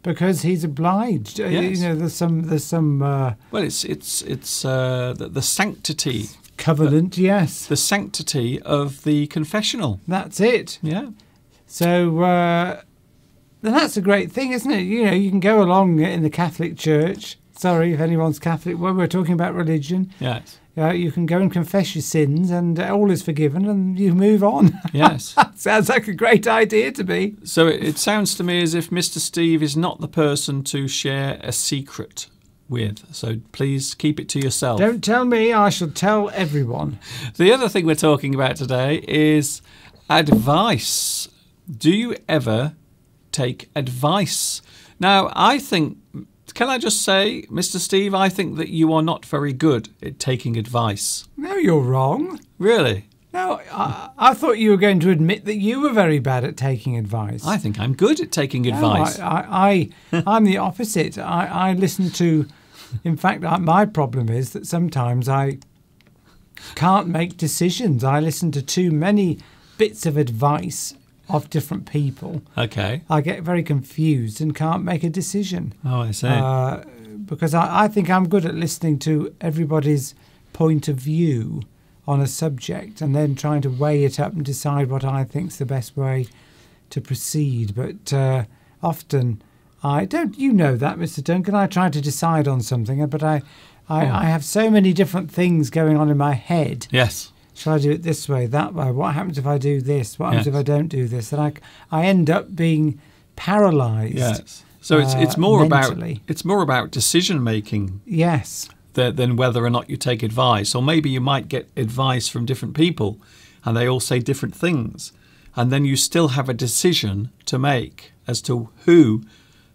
Because he's obliged. Yes. You know, there's some. Well, it's the sanctity covenant. Yes, the sanctity of the confessional. That's it. Yeah. So then that's a great thing, isn't it? You know, you can go along in the Catholic Church. Sorry if anyone's Catholic. When we're talking about religion, yes. You can go and confess your sins and all is forgiven and you move on. Yes. Sounds like a great idea to me. So it sounds to me as if Mr. Steve is not the person to share a secret with. So please keep it to yourself. Don't tell me. I shall tell everyone. The other thing we're talking about today is advice. Do you ever take advice? Now, I think... Can I just say, Mr. Steve, I think that you are not very good at taking advice. No, you're wrong. Really? No, I thought you were going to admit that you were very bad at taking advice. I think I'm good at taking advice. I'm the opposite. I listen to... In fact, my problem is that sometimes I can't make decisions. I listen to too many bits of advice of different people. Okay. I get very confused and can't make a decision. Oh, I see. Because I think I'm good at listening to everybody's point of view on a subject and then trying to weigh it up and decide what I think's the best way to proceed. But often I don't... You know that, Mr. Duncan. I try to decide on something, but I have so many different things going on in my head. Yes. Shall I do it this way, that way? What happens if I do this? What happens if I don't do this? And I end up being paralysed. Yes. So it's more mentally. It's more about decision making. Yes. Than whether or not you take advice, or maybe you might get advice from different people, and they all say different things, and then you still have a decision to make as to who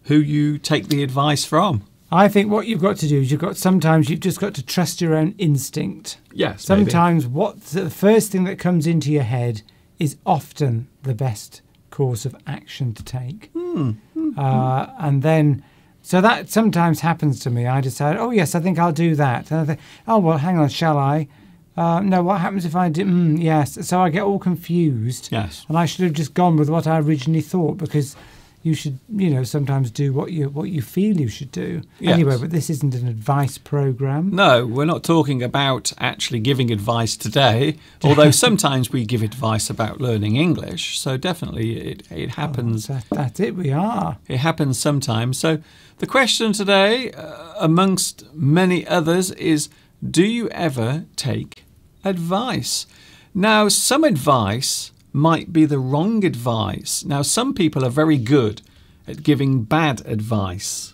you take the advice from. I think what you've got to do is sometimes you've just got to trust your own instinct. Yes. Sometimes maybe. The first thing that comes into your head is often the best course of action to take. Mm-hmm. And then, so that sometimes happens to me. I decide, oh yes, I think I'll do that. And I think, oh well, hang on, shall I? No, what happens if I do? Yes. So I get all confused. Yes. And I should have just gone with what I originally thought, because you should, you know, sometimes do what you feel you should do. Yes. Anyway, but this isn't an advice programme. No, we're not talking about actually giving advice today, although sometimes we give advice about learning English. So definitely it happens. Oh, that's it, we are. It happens sometimes. So the question today, amongst many others, is do you ever take advice? Now, some advice might be the wrong advice. Now, some people are very good at giving bad advice.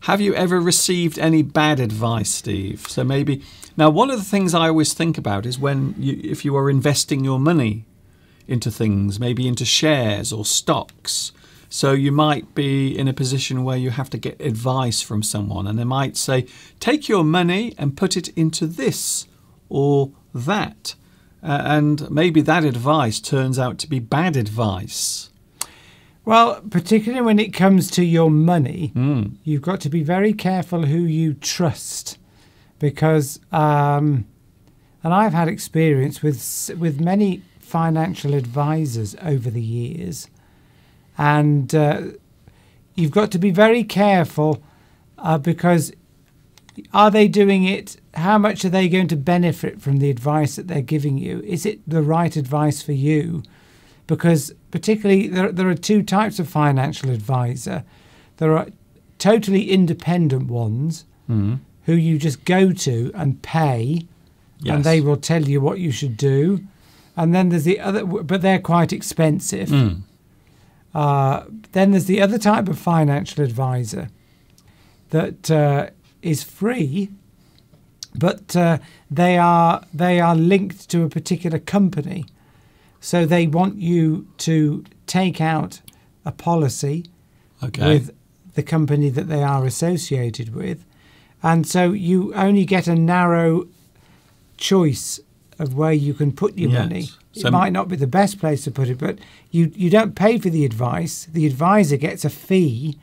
Have you ever received any bad advice, Steve? So maybe... Now, one of the things I always think about is if you are investing your money into things, maybe into shares or stocks. So you might be in a position where you have to get advice from someone, and they might say, take your money and put it into this or that. And maybe that advice turns out to be bad advice. Well, particularly when it comes to your money, you've got to be very careful who you trust, because and I've had experience with many financial advisors over the years, and you've got to be very careful because are they doing it? How much are they going to benefit from the advice that they're giving you? Is it the right advice for you? Because particularly there are two types of financial advisor. There are totally independent ones who you just go to and pay, yes, and they will tell you what you should do. And then there's the other, but they're quite expensive. Then there's the other type of financial advisor that is free, but they are linked to a particular company, so they want you to take out a policy with the company that they are associated with, and so you only get a narrow choice of where you can put your money. So it might not be the best place to put it, but you don't pay for the advice. The advisor gets a fee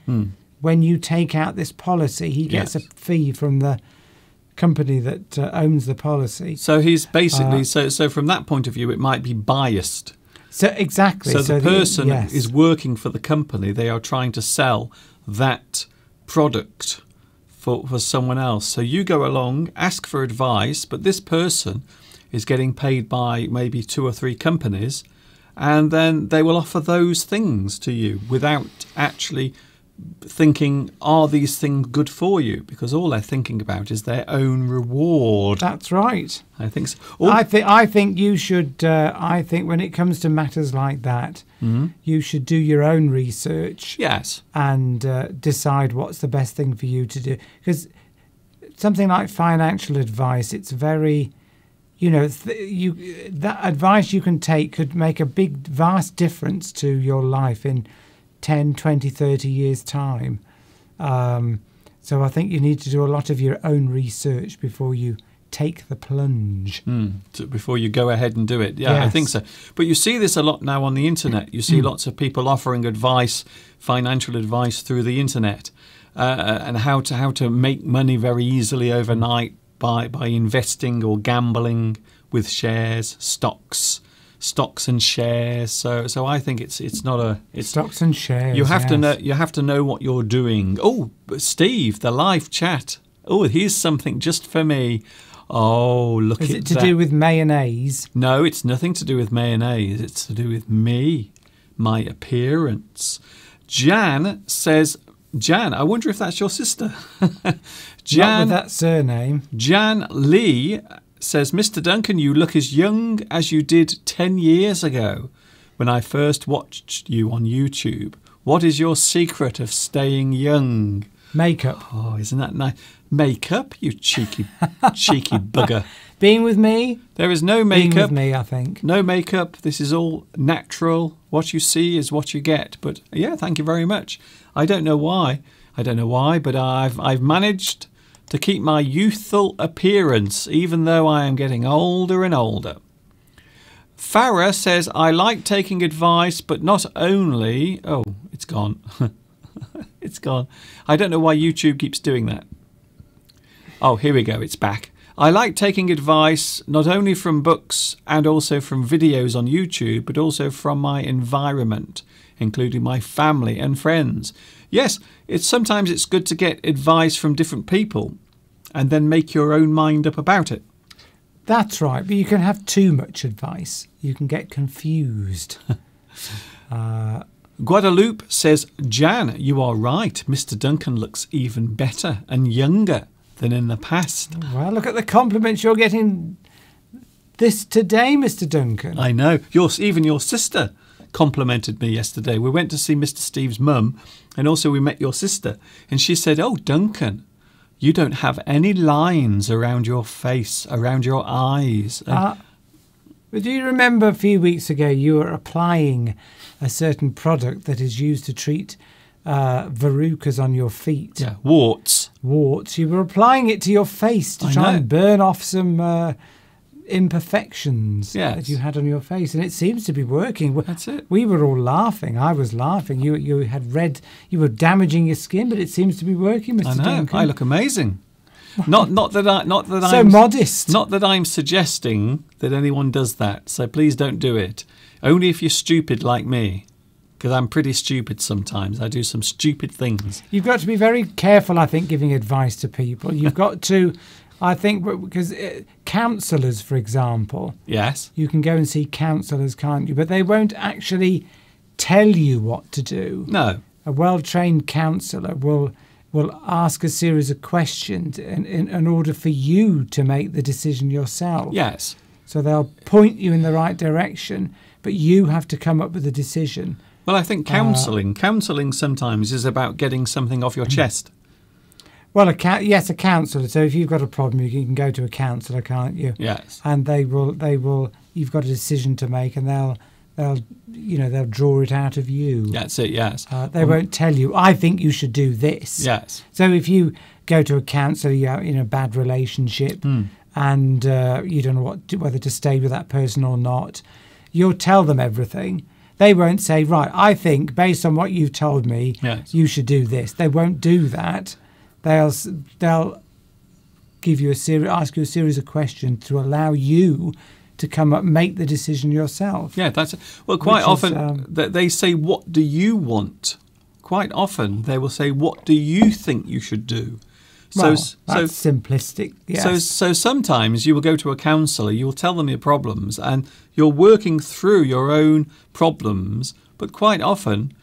when you take out this policy. He gets a fee from the company that owns the policy. So he's basically, so from that point of view, it might be biased. So exactly. So the person is working for the company. They are trying to sell that product for someone else. So you go along, ask for advice, but this person is getting paid by maybe 2 or 3 companies, and then they will offer those things to you without actually thinking, are these things good for you? Because all they're thinking about is their own reward. That's right. I think so. I think you should. I think when it comes to matters like that, you should do your own research. Yes. And decide what's the best thing for you to do. Because something like financial advice, it's very, you know, that advice you can take could make a big, vast difference to your life in 10, 20, 30 years' time. So I think you need to do a lot of your own research before you take the plunge. Before you go ahead and do it. Yeah, yes. I think so. But you see this a lot now on the internet. You see lots of people offering advice, financial advice through the internet, and how to make money very easily overnight by investing or gambling with shares, stocks and shares. So I think it's not a, it's stocks and shares. You have to know, you have to know what you're doing. Oh, Steve, the live chat. Oh, here's something just for me. Oh, look at that. Is it to do with mayonnaise? No, it's nothing to do with mayonnaise. It's to do with me, my appearance. Jan says, Jan, I wonder if that's your sister. Jan, not with that surname. Jan Lee says, Mr. Duncan, you look as young as you did 10 years ago when I first watched you on YouTube. What is your secret of staying young? Makeup. Oh, isn't that nice? Makeup, you cheeky, cheeky bugger. Being with me? There is no makeup. Being with me, I think. No makeup. This is all natural. What you see is what you get. But yeah, thank you very much. I don't know why. I don't know why, but I've managed to keep my youthful appearance, even though I am getting older and older. Farah says, I like taking advice, but not only... Oh, it's gone. It's gone. I don't know why YouTube keeps doing that. Oh, here we go. It's back. I like taking advice, not only from books and also from videos on YouTube, but also from my environment, including my family and friends. Yes, sometimes it's good to get advice from different people and then make your own mind up about it. That's right, but you can have too much advice. You can get confused. Guadalupe says, Jan, you are right. Mr. Duncan looks even better and younger than in the past. Well, look at the compliments you're getting this today, Mr. Duncan. I know. Even your sister complimented me yesterday. We went to see Mr. Steve's mum, and also we met your sister, and she said, oh, Duncan, you don't have any lines around your face, around your eyes. But do you remember a few weeks ago you were applying a certain product that is used to treat verrucas on your feet? Yeah, warts. Warts. You were applying it to your face to try and burn off some imperfections that you had on your face, and it seems to be working. That's it. We were all laughing. I was laughing. You had red. You were damaging your skin, but it seems to be working, Mr. Duncan. I know. Duncan. I look amazing. Not that I'm so modest. Not that I'm suggesting that anyone does that. So please don't do it. Only if you're stupid like me, because I'm pretty stupid sometimes. I do some stupid things. You've got to be very careful, I think, giving advice to people. You've got to. I think because counsellors, for example, yes, you can go and see counsellors, can't you? But they won't actually tell you what to do. No, a well-trained counsellor will ask a series of questions in order for you to make the decision yourself. Yes, so they'll point you in the right direction, but you have to come up with a decision. Well, I think counselling sometimes is about getting something off your chest. Well, yes, a counsellor. So if you've got a problem, you can go to a counsellor, can't you? Yes. And they will. You've got a decision to make, and they'll draw it out of you. That's it. Yes. They won't tell you, I think you should do this. Yes. So if you go to a counsellor, you're in a bad relationship, and you don't know whether to stay with that person or not, you'll tell them everything. They won't say, right, I think based on what you've told me, you should do this. They won't do that. They'll give you a series, ask you a series of questions to allow you to come up, make the decision yourself. Yeah, that's well. Quite often they say, "What do you want?" Quite often they will say, "What do you think you should do?" Well, so that's simplistic. Yes. So sometimes you will go to a counsellor, you will tell them your problems, and you're working through your own problems. But quite often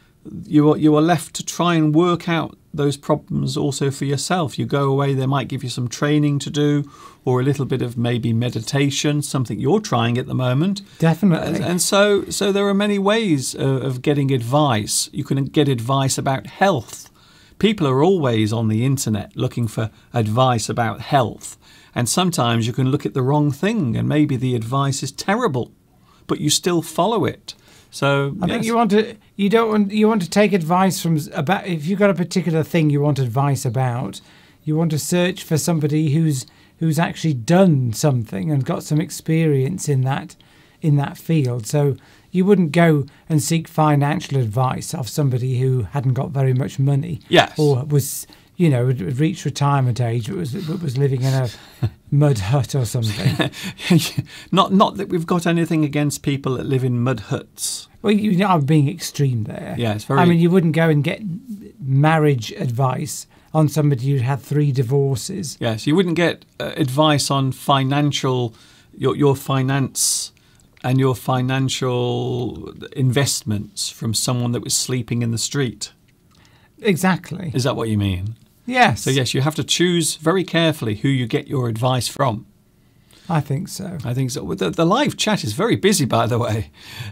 you are left to try and work out those problems also for yourself. You go away, they might give you some training to do, or a little bit of maybe meditation, something you're trying at the moment. Definitely. And so there are many ways of getting advice. You can get advice about health. People are always on the internet looking for advice about health. And sometimes you can look at the wrong thing and maybe the advice is terrible, but you still follow it. So I think you want to take advice from, about if you've got a particular thing you want advice about, you want to search for somebody who's actually done something and got some experience in that field. So you wouldn't go and seek financial advice of somebody who hadn't got very much money, yes, or was, you know, reached retirement age but was living in a mud hut or something. not that we've got anything against people that live in mud huts. Well, you know, I'm being extreme there. Yeah, it's very... I mean, you wouldn't go and get marriage advice on somebody who'd had 3 divorces. Yes, you wouldn't get advice on financial, your finance and your financial investments from someone that was sleeping in the street. Exactly. Is that what you mean? Yes. So yes, you have to choose very carefully who you get your advice from. I think so. I think so. The live chat is very busy, by the way.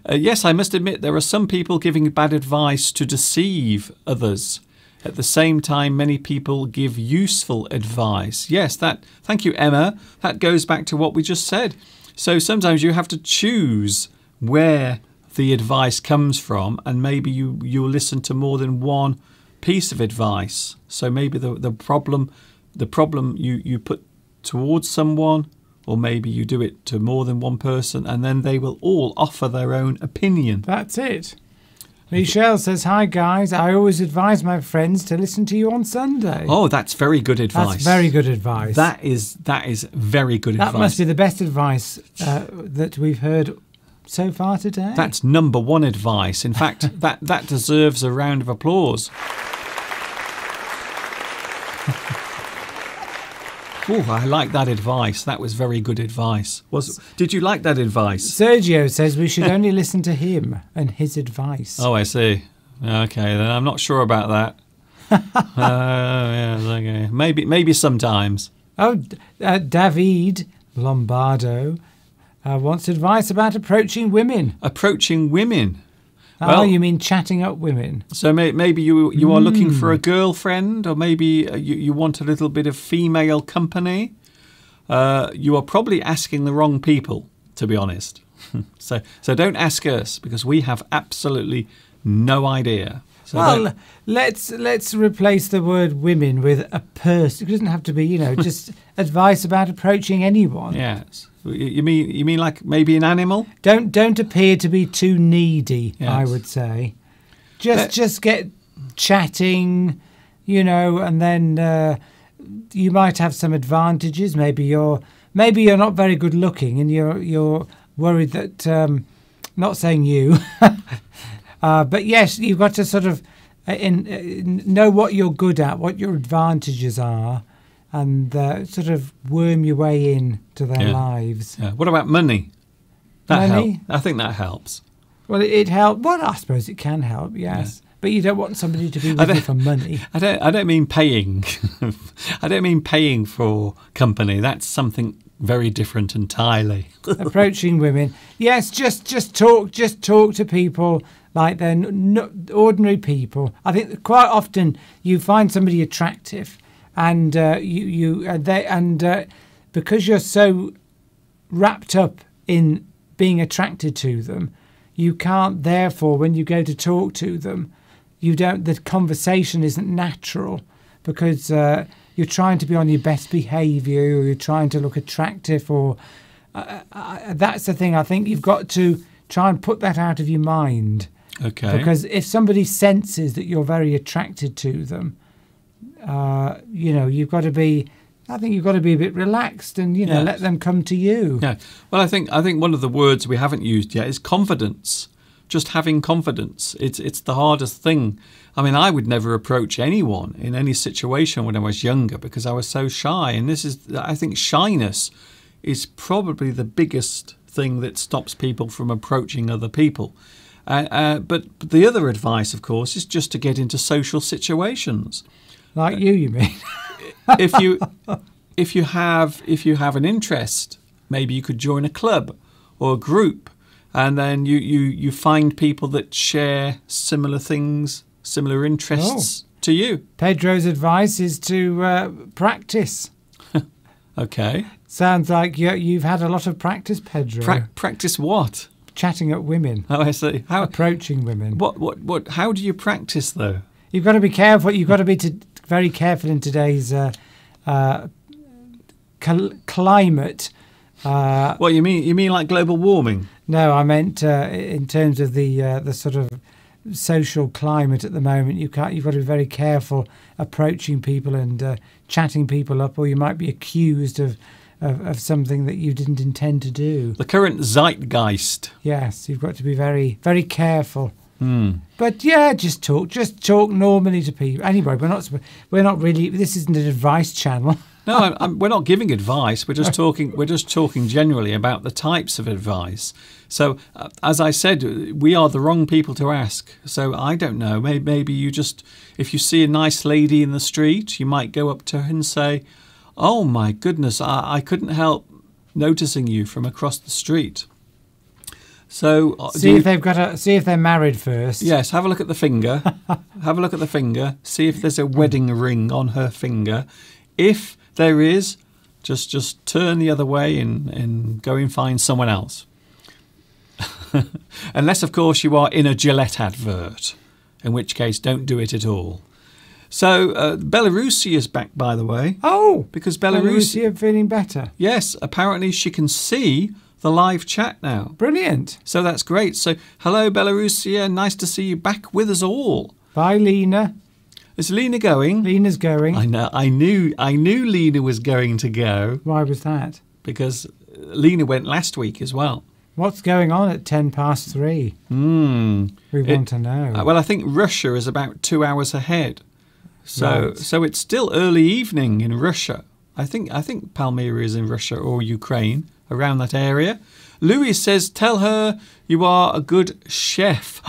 Yes, I must admit there are some people giving bad advice to deceive others. At the same time, many people give useful advice. Yes, that. Thank you, Emma. That goes back to what we just said. So sometimes you have to choose where the advice comes from, and maybe you'll listen to more than one piece of advice. So maybe the problem you put towards someone, or maybe you do it to more than one person, and then they will all offer their own opinion. That's it. Michelle says, "Hi guys, I always advise my friends to listen to you on Sunday." Oh, that's very good advice. That's very good advice. That is very good advice. That must be the best advice that we've heard so far today. That's #1 advice. In fact, that deserves a round of applause. Oh, I like that advice. That was very good advice. Did you like that advice? Sergio says we should only listen to him and his advice. Oh, I see. Okay, then I'm not sure about that. Yeah, okay. Maybe sometimes. Oh, David Lombardo wants advice about approaching women. Approaching women. Well, you mean chatting up women. So maybe you are looking for a girlfriend, or maybe you want a little bit of female company. You are probably asking the wrong people, to be honest. So don't ask us, because we have absolutely no idea. So well, let's replace the word women with a person. It doesn't have to be, you know, just advice about approaching anyone. Yes. You mean like maybe an animal? Don't appear to be too needy, yes. I would say. Just get chatting, you know, and then you might have some advantages. Maybe you're not very good looking, and you're worried that not saying you, but yes, you've got to sort of know what you're good at, what your advantages are, and sort of worm your way in to their lives. Yeah. What about money? I think that helps. Well, it helps. Well, I suppose it can help, yes. Yeah. But you don't want somebody to be with you for money. I don't mean paying. I don't mean paying for company. That's something very different entirely. Approaching women. Yes, just talk to people like they're ordinary people. I think that quite often you find somebody attractive, and because you're so wrapped up in being attracted to them, you can't. Therefore, when you go to talk to them, you don't. The conversation isn't natural, because you're trying to be on your best behaviour, or you're trying to look attractive, or that's the thing. I think you've got to try and put that out of your mind. Okay. Because if somebody senses that you're very attracted to them, you know, you've got to be I think you've got to be a bit relaxed and, you know, let them come to you. Yeah. Well, I think one of the words we haven't used yet is confidence. Just having confidence. It's the hardest thing. I mean, I would never approach anyone in any situation when I was younger because I was so shy. And this is, I think, shyness is probably the biggest thing that stops people from approaching other people. But the other advice, of course, is just to get into social situations. Like you mean? if you have an interest, maybe you could join a club or a group, and then you find people that share similar things, similar interests to you. Pedro's advice is to practice. Okay. Sounds like you've had a lot of practice, Pedro. Practice what? Chatting at women. Oh, I see. How approaching women? What? How do you practice though? You've got to be careful. You've got to be very careful in today's climate. What you mean like global warming? No, I meant in terms of the sort of social climate at the moment. You've got to be very careful approaching people and chatting people up, or you might be accused of something that you didn't intend to do. The current zeitgeist. Yes, you've got to be very, very careful. Mm. But yeah, just talk normally to people. Anyway, we're not really. This isn't an advice channel. No, we're not giving advice. We're just talking. We're just talking generally about the types of advice. So, as I said, we are the wrong people to ask. So I don't know. Maybe you just, if you see a nice lady in the street, you might go up to her and say, "Oh my goodness, I couldn't help noticing you from across the street." So see if they're married first. Yes, have a look at the finger. Have a look at the finger. See if there's a wedding ring on her finger. If there is, just turn the other way and go and find someone else. Unless, of course, you are in a Gillette advert, in which case don't do it at all. So Belarusi is back, by the way. Oh, because Belarusi are feeling better. Yes, apparently she can see the live chat now. Brilliant. So that's great. So hello, Belarusia. Nice to see you back with us all. Bye, Lena. Is Lena going? Lena's going. I know. I knew Lena was going to go. Why was that? Because Lena went last week as well. What's going on at 3:10? We want to know. Well, I think Russia is about 2 hours ahead. So right. So it's still early evening in Russia. I think Palmyra is in Russia or Ukraine. Around that area. Louis says, tell her you are a good chef.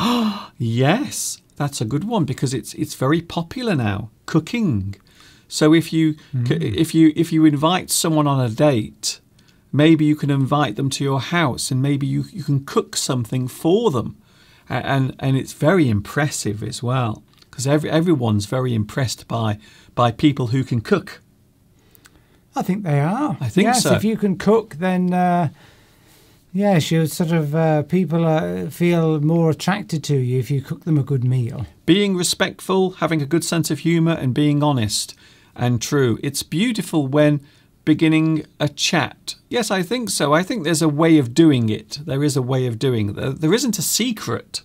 Yes, that's a good one because it's very popular now, cooking. So if you invite someone on a date, maybe you can invite them to your house and maybe you can cook something for them. And it's very impressive as well because everyone's very impressed by people who can cook. I think they are. I think so. Yes, if you can cook, then, yes, you sort of, people feel more attracted to you if you cook them a good meal. Being respectful, having a good sense of humour and being honest and true. It's beautiful when beginning a chat. Yes, I think so. I think there's a way of doing it. There is a way of doing it. There isn't a secret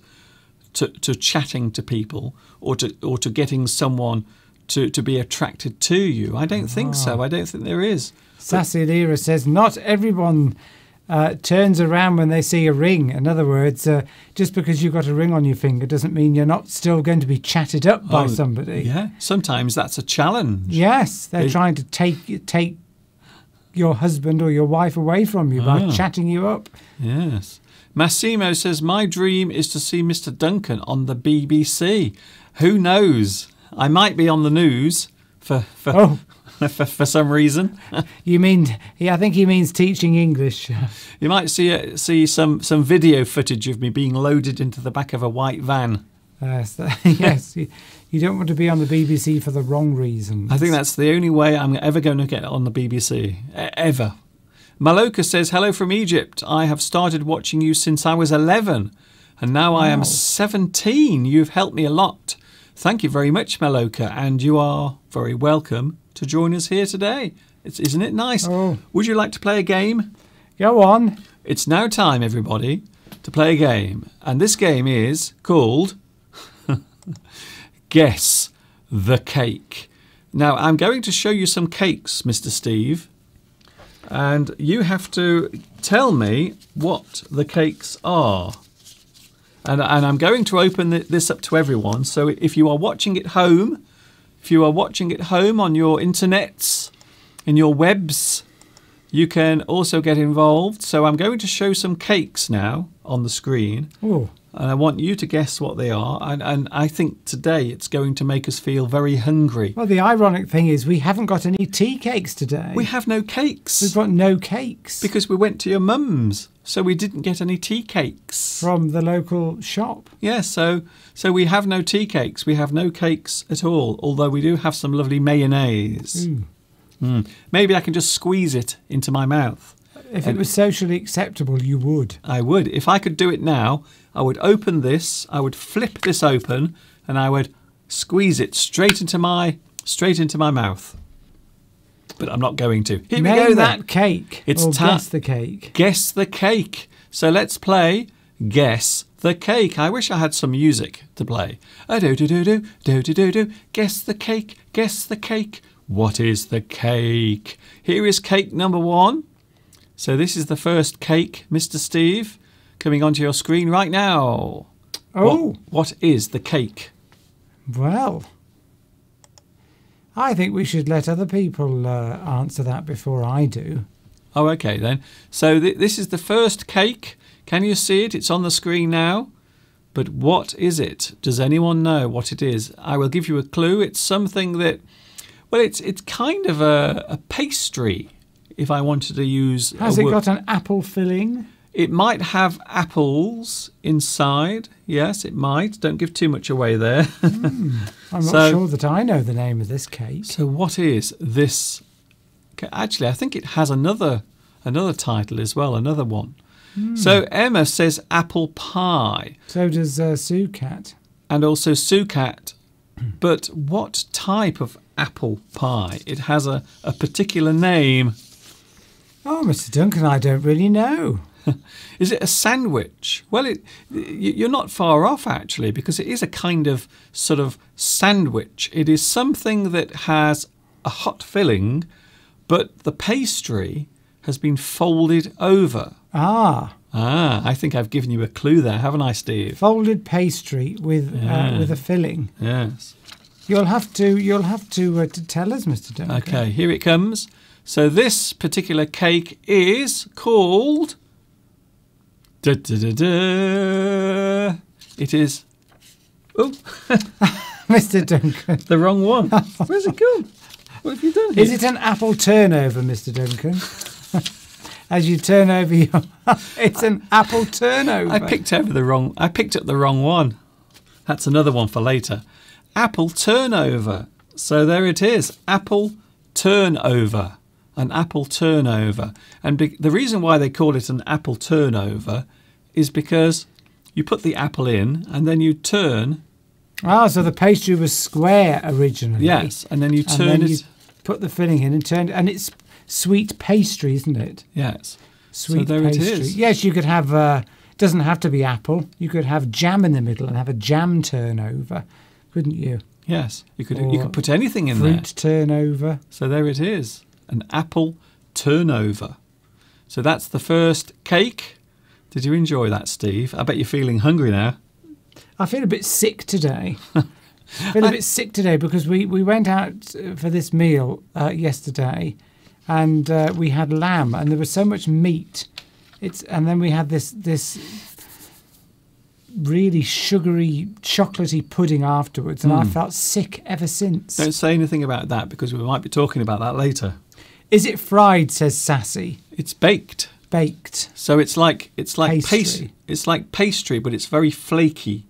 to chatting to people or to getting someone to be attracted to you. I don't think so. I don't think there is. Sassy Lira says, not everyone turns around when they see a ring. In other words, just because you've got a ring on your finger doesn't mean you're not still going to be chatted up by somebody. Yeah, sometimes that's a challenge. Yes, they're trying to take your husband or your wife away from you by chatting you up. Yes. Massimo says, my dream is to see Mr. Duncan on the BBC. Who knows? I might be on the news for some reason. You mean? Yeah, I think he means teaching English. You might see some video footage of me being loaded into the back of a white van. Yes, you don't want to be on the BBC for the wrong reasons. I think that's the only way I'm ever going to get on the BBC ever. Maloka says, "Hello from Egypt. I have started watching you since I was 11, and now I am 17. You've helped me a lot." Thank you very much, Maloka, and you are very welcome to join us here today. Isn't it nice? Oh. Would you like to play a game? Go on. It's now time, everybody, to play a game. And this game is called Guess the Cake. Now, I'm going to show you some cakes, Mr. Steve, and you have to tell me what the cakes are. And I'm going to open this up to everyone. So if you are watching at home, on your internets, in your webs, you can also get involved. So I'm going to show some cakes now on the screen. Ooh. And I want you to guess what they are. And I think today it's going to make us feel very hungry. Well, the ironic thing is we haven't got any tea cakes today. We have no cakes. We've got no cakes. Because we went to your mum's, so we didn't get any tea cakes. From the local shop. Yeah, so we have no tea cakes. We have no cakes at all, although we do have some lovely mayonnaise. Mm. Mm. Maybe I can just squeeze it into my mouth. If it was socially acceptable, you would. I would. If I could do it now, I would open this, I would flip this open, and I would squeeze it straight into my mouth. But I'm not going to. Here we go. That cake. It's time. Guess the cake. Guess the cake. So let's play Guess the Cake. I wish I had some music to play. Do do do do do do do do. Guess the cake. Guess the cake. What is the cake? Here is cake number one. So this is the first cake, Mr. Steve, coming onto your screen right now. Oh. What is the cake? Well, I think we should let other people answer that before I do. Oh, OK, then. So this is the first cake. Can you see it? It's on the screen now. But what is it? Does anyone know what it is? I will give you a clue. It's something that, well, it's kind of a pastry. If I wanted to use... Has it got an apple filling? It might have apples inside. Yes, it might. Don't give too much away there. I'm not sure that I know the name of this cake. So what is this? Actually, I think it has another title as well, another one. Mm. So Emma says apple pie. So does Sucat. And also Sucat. But what type of apple pie? It has a particular name. Oh, Mr. Duncan, I don't really know. Is it a sandwich? Well, you're not far off, actually, because it is a kind of sort of sandwich. It is something that has a hot filling, but the pastry has been folded over. Ah. Ah, I think I've given you a clue there, haven't I, Steve? Folded pastry with a filling. Yes. You'll have to tell us, Mr. Duncan. OK, here it comes. So this particular cake is called... Da, da, da, da. It is... Oh, Mr. Duncan. The wrong one. Where's it gone? What have you done here? Is it an apple turnover, Mr. Duncan? As you turn over your... It's an apple turnover. I picked up the wrong one. That's another one for later. Apple turnover. So there it is. Apple turnover. An apple turnover. And the reason why they call it an apple turnover is because you put the apple in and then you turn. Ah, so the pastry was square originally. Yes, and then you turn and then it. You put the filling in and turn it. And it's sweet pastry, isn't it? Yes. Sweet so there pastry. It is. Yes, you could have, it doesn't have to be apple. You could have jam in the middle and have a jam turnover, couldn't you? Yes, you could put anything in there. Fruit turnover. So there it is. An apple turnover. So that's the first cake. Did you enjoy that, Steve? I bet you're feeling hungry now. I feel a bit sick today. I feel a bit sick today because we went out for this meal yesterday and we had lamb and there was so much meat. And then we had this really sugary, chocolatey pudding afterwards and I felt sick ever since. Don't say anything about that because we might be talking about that later. Is it fried, says Sassy? It's baked. Baked. So it's like pastry. It's like pastry, but it's very flaky.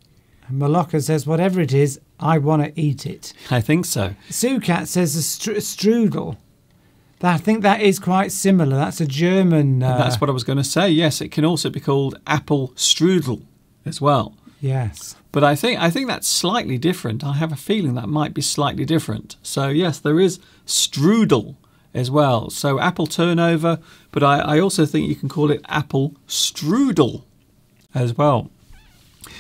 And Malocca says, whatever it is, I want to eat it. I think so. Sucat says a strudel. I think that is quite similar. That's a German... That's what I was going to say. Yes, it can also be called apple strudel as well. Yes. But I think that's slightly different. I have a feeling that might be slightly different. So, yes, there is strudel as well. So apple turnover, but I also think you can call it apple strudel as well.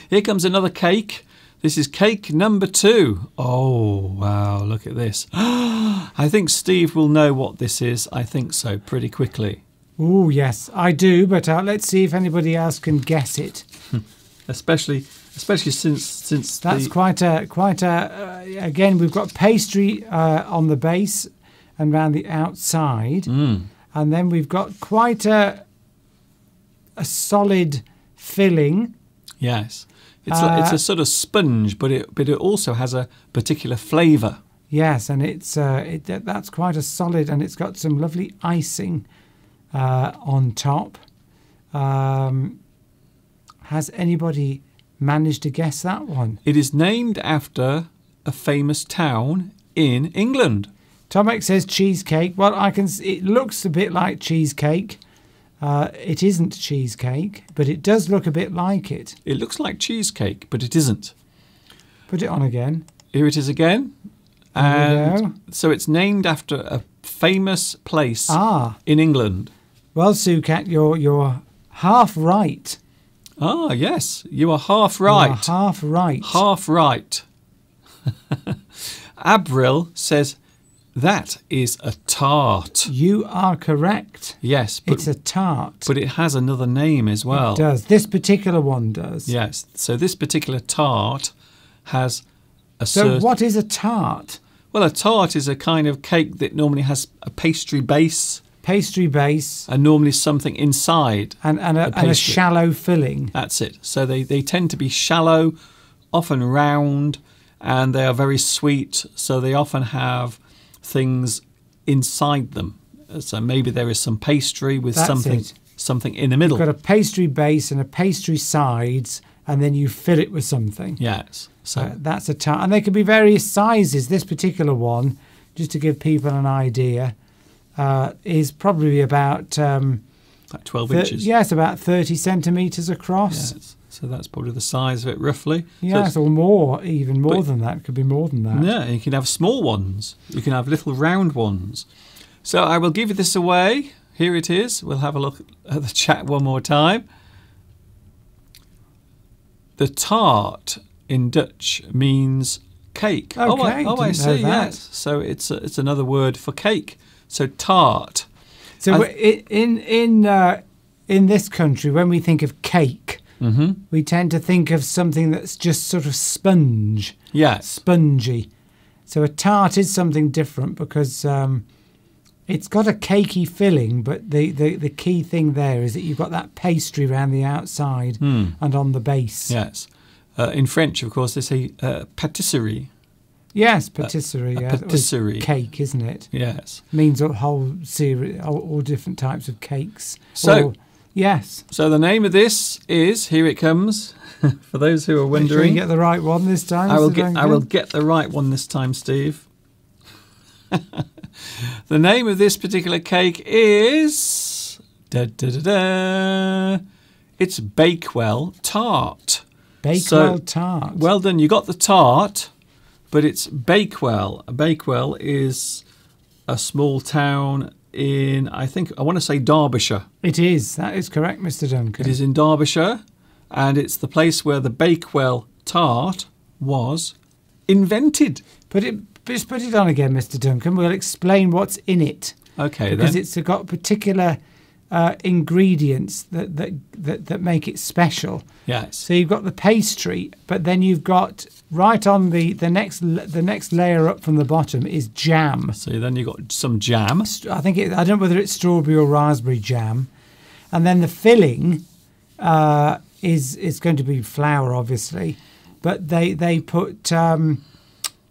Here comes another cake. This is cake number 2. Oh, wow, look at this. I think Steve will know what this is. I think so, pretty quickly. Oh, yes, I do, but let's see if anybody else can guess it. Especially since that's the... quite a again, we've got pastry on the base and round the outside. Mm. And then we've got quite a solid filling. Yes. It's a sort of sponge, but it also has a particular flavour. Yes, and that's quite a solid, and it's got some lovely icing on top. Has anybody managed to guess that one? It is named after a famous town in England. Tomek says cheesecake. Well, it looks a bit like cheesecake. It isn't cheesecake, but it does look a bit like it. It looks like cheesecake, but it isn't. Put it on again. Here it is again. And so it's named after a famous place in England. Well, Sukat, you're half right. Ah, yes. You are half right. You are half right. Half right. Abril says... that is a tart. You are correct. Yes. But, it's a tart. But it has another name as well. It does. This particular one does. Yes. So this particular tart has a certain... So what is a tart? Well, a tart is a kind of cake that normally has a pastry base. Pastry base. And normally something inside. And a shallow filling. That's it. So they tend to be shallow, often round, and they are very sweet. So they often have... things inside them, so maybe there is some pastry with something in the middle. You've got a pastry base and a pastry sides, and then you fill it with something. Yes, so that's a tart, and they can be various sizes. This particular one, just to give people an idea, is probably about 12 inches. Yes, about 30 centimeters across. Yes. So that's probably the size of it, roughly. Yes, so or more, even more than that. It could be more than that. Yeah, you can have small ones. You can have little round ones. So I will give you this away. Here it is. We'll have a look at the chat one more time. The tart in Dutch means cake. Okay, I see, yes. So it's another word for cake. So tart. So in this country, when we think of cake, mm-hmm. we tend to think of something that's just sort of sponge. Yeah. Spongy. So a tart is something different because it's got a cakey filling, but the key thing there is that you've got that pastry around the outside and on the base. Yes. In French, of course, they say patisserie. Yes, patisserie. Patisserie. It's cake, isn't it? Yes. It means a whole series, all different types of cakes. So... yes. So the name of this is, here it comes, for those who are wondering. Did you get the right one this time? I will get the right one this time, Steve. The name of this particular cake is, it's Bakewell Tart. Bakewell Tart. Well done, you got the tart, but it's Bakewell. Bakewell is a small town in, I think, I want to say Derbyshire. It is. That is correct, Mr. Duncan. It is in Derbyshire, and it's the place where the Bakewell tart was invented. Just put it on again, Mr. Duncan. We'll explain what's in it. Okay, because then. It's got particular ingredients that make it special. Yes. So you've got the pastry, but then you've got right on the next layer up from the bottom is jam. So then you've got some jam. I don't know whether it's strawberry or raspberry jam, and then the filling is going to be flour, obviously, but they put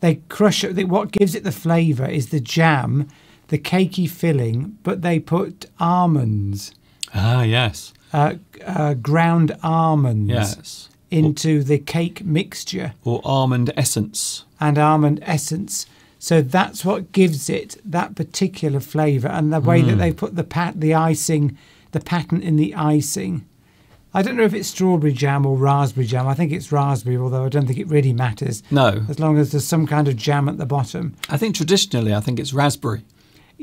they crush it. What gives it the flavour is the jam. The cakey filling, but they put almonds. Ah, yes. Ground almonds. Yes. Into the cake mixture. Or almond essence. And almond essence. So that's what gives it that particular flavour. And the way that they put the pattern in the icing. I don't know if it's strawberry jam or raspberry jam. I think it's raspberry, although I don't think it really matters. No. As long as there's some kind of jam at the bottom. I think traditionally it's raspberry.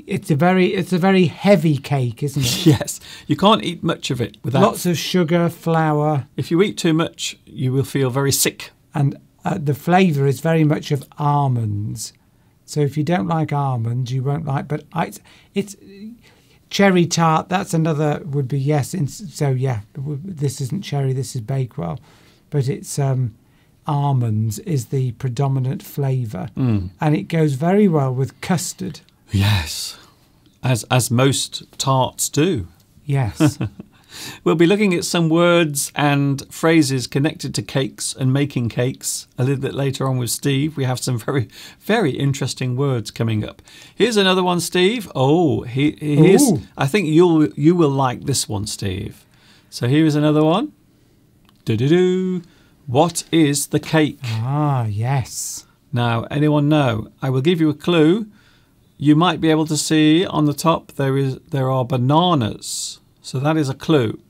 It's a very heavy cake, isn't it? Yes. You can't eat much of it without... lots of sugar, flour. If you eat too much, you will feel very sick. And The flavour is very much of almonds. So if you don't like almonds, you won't like. But it's cherry tart. That's another would be yes. So yeah, this isn't cherry. This is Bakewell, but it's almonds is the predominant flavour, and it goes very well with custard. Yes, as most tarts do. Yes. We'll be looking at some words and phrases connected to cakes and making cakes a little bit later on with Steve. We have some very, very interesting words coming up. Here's another one, Steve. Oh, here's. Ooh. I think you will like this one, Steve. So here is another one. Do-do-do. What is the cake? Ah, yes. Now, anyone know? I will give you a clue. You might be able to see on the top there are bananas. So that is a clue.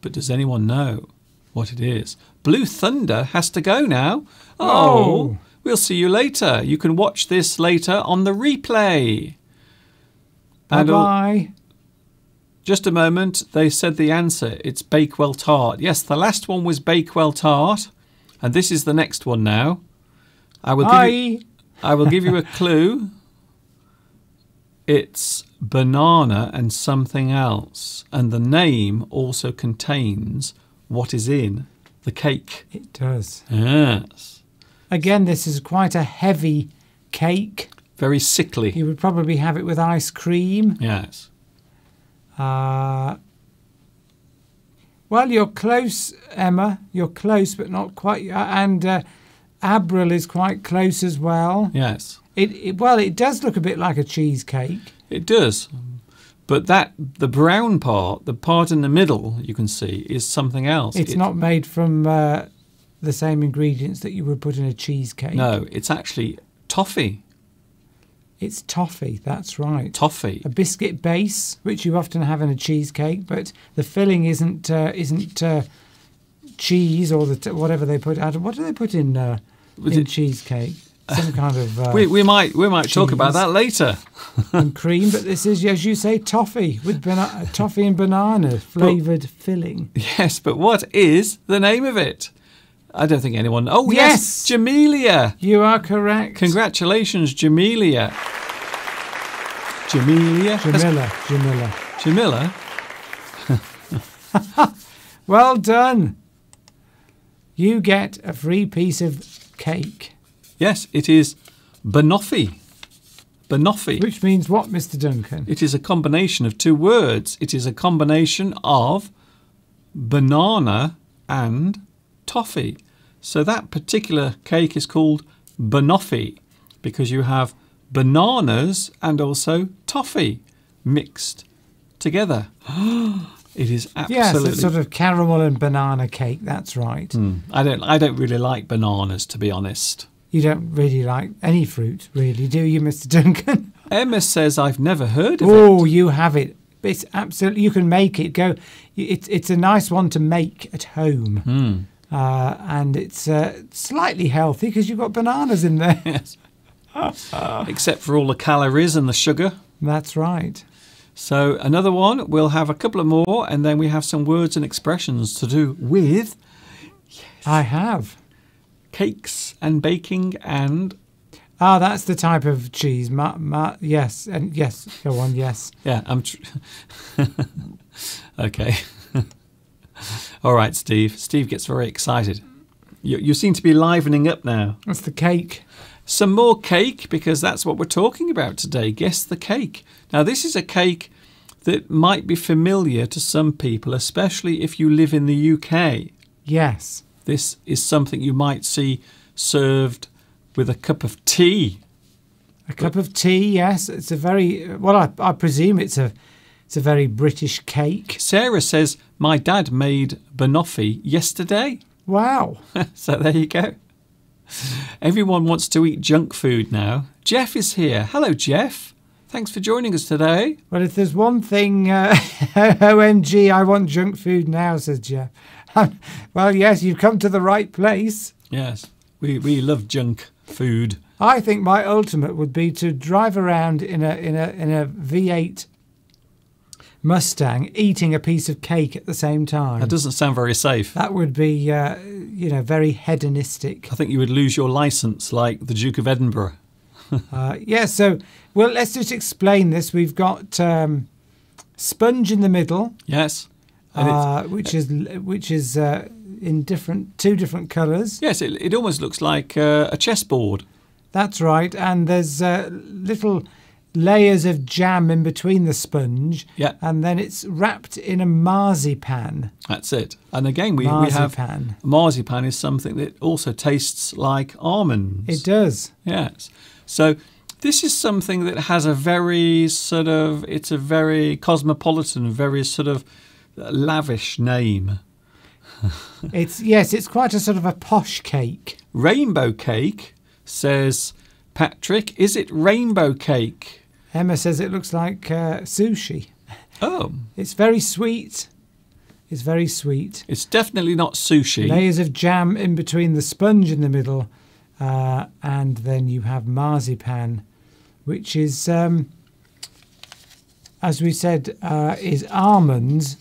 But does anyone know what it is? Blue Thunder has to go now. Oh, we'll see you later. You can watch this later on the replay. Bye-bye. Just a moment. They said the answer. It's Bakewell tart. Yes, the last one was Bakewell tart. And this is the next one now. I will give you a clue. It's banana and something else, and the name also contains what is in the cake. It does. Yes. Again, this is quite a heavy cake. Very sickly. You would probably have it with ice cream. Yes. Well, you're close, Emma. You're close, but not quite. And Abril is quite close as well. Yes. Well, it does look a bit like a cheesecake. It does. But the brown part, the part in the middle, you can see, is something else. It's not made from the same ingredients that you would put in a cheesecake. No, it's actually toffee. It's toffee, that's right. Toffee. A biscuit base, which you often have in a cheesecake, but the filling isn't cheese or whatever they put. What do they put in cheesecake? Some kind of we might talk about that later. And cream, but this is, as you say, toffee with toffee and banana flavoured filling. Yes, but what is the name of it? I don't think anyone. Oh yes, Jamelia. You are correct. Congratulations, Jamelia. Jamila. Well done. You get a free piece of cake. Yes, it is banoffee. Banoffee. Which means what, Mr. Duncan? It is a combination of two words. It is a combination of banana and toffee. So that particular cake is called banoffee because you have bananas and also toffee mixed together. It is absolutely... Yes, it's sort of caramel and banana cake, that's right. I don't really like bananas, to be honest. You don't really like any fruit, really, do you, Mr. Duncan? Emma says, I've never heard of it. Oh, you have it. It's absolutely, you can make it go. It's a nice one to make at home. And it's slightly healthy because you've got bananas in there. Yes. Except for all the calories and the sugar. That's right. So another one, we'll have a couple of more, and then we have some words and expressions to do with... Yes. I have. Cakes and baking and... Ah, that's the type of cheese. Yes, and yes, go on, yes. Yeah, okay. All right, Steve. Steve gets very excited. You seem to be livening up now. That's the cake. Some more cake, because that's what we're talking about today. Guess the cake. Now, this is a cake that might be familiar to some people, especially if you live in the UK. Yes. This is something you might see served with a cup of tea. A cup of tea, yes. It's a very, well, I presume it's a very British cake. Sarah says, my dad made banoffee yesterday. Wow. So there you go. Everyone wants to eat junk food now. Jeff is here. Hello, Jeff. Thanks for joining us today. Well, if there's one thing, OMG, I want junk food now, says Jeff. Well, yes, you've come to the right place. Yes, we love junk food. I think my ultimate would be to drive around in a V8 Mustang eating a piece of cake at the same time. That doesn't sound very safe. That would be you know, very hedonistic. I think you would lose your license like the Duke of Edinburgh. Yeah, so, well, let's just explain this. We've got sponge in the middle. Yes. Which is in two different colours. Yes, it almost looks like a chessboard. That's right. And there's little layers of jam in between the sponge. Yeah. And then it's wrapped in a marzipan. That's it. And again, we have... Marzipan is something that also tastes like almonds. It does. Yes. So this is something that has a very sort of... It's a very cosmopolitan, very sort of lavish name. Yes, it's quite a sort of a posh cake. Rainbow cake, says Patrick. Is it rainbow cake? Emma says it looks like sushi. Oh. It's very sweet. It's very sweet. It's definitely not sushi. Layers of jam in between the sponge in the middle. And then you have marzipan, which is, as we said, is almonds.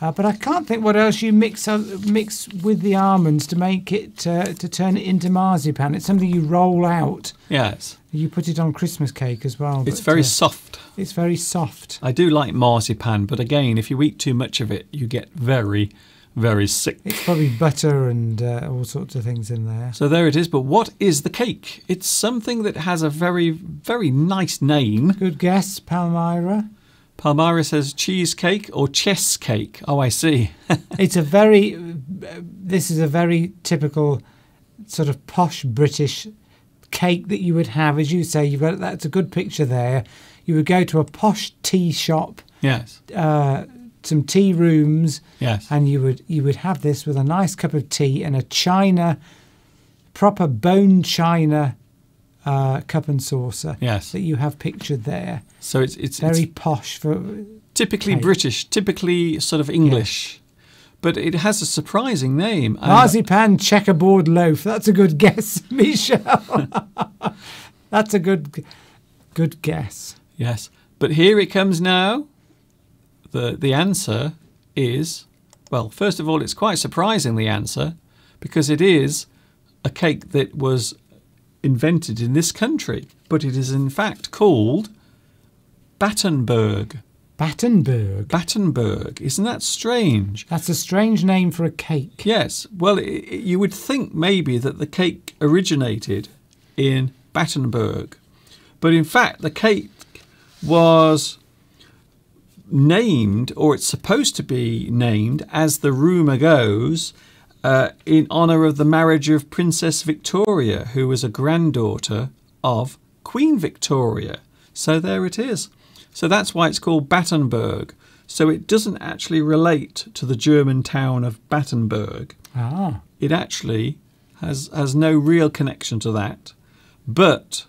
But I can't think what else you mix with the almonds to make it, to turn it into marzipan. It's something you roll out. Yes. You put it on Christmas cake as well. It's very soft. It's very soft. I do like marzipan, but again, if you eat too much of it, you get very, very sick. It's probably butter and all sorts of things in there. So there it is. But what is the cake? It's something that has a very, very nice name. Good guess, Palmyra. Palmyra says cheesecake or chess cake. Oh, I see. It's a very... This is a very typical sort of posh British cake that you would have. As you say, you've got... That's a good picture there. You would go to a posh tea shop. Yes. Some tea rooms. Yes. And you would have this with a nice cup of tea and a china, proper bone china cup and saucer. Yes. That you have pictured there. So it's very posh for typically cake. British, typically sort of English. Yes. But it has a surprising name. Marzipan checkerboard loaf. That's a good guess, Michelle. That's a good guess. Yes. But here it comes now. The answer is, well, first of all, it's quite surprising, the answer, because it is a cake that was invented in this country, but it is in fact called Battenberg. Battenberg? Battenberg. Isn't that strange? That's a strange name for a cake. Yes. Well, you would think maybe that the cake originated in Battenberg, but in fact the cake was... named, or it's supposed to be named, as the rumour goes, in honour of the marriage of Princess Victoria, who was a granddaughter of Queen Victoria. So there it is. So that's why it's called Battenberg. So it doesn't actually relate to the German town of Battenberg. Ah. It actually has no real connection to that, but...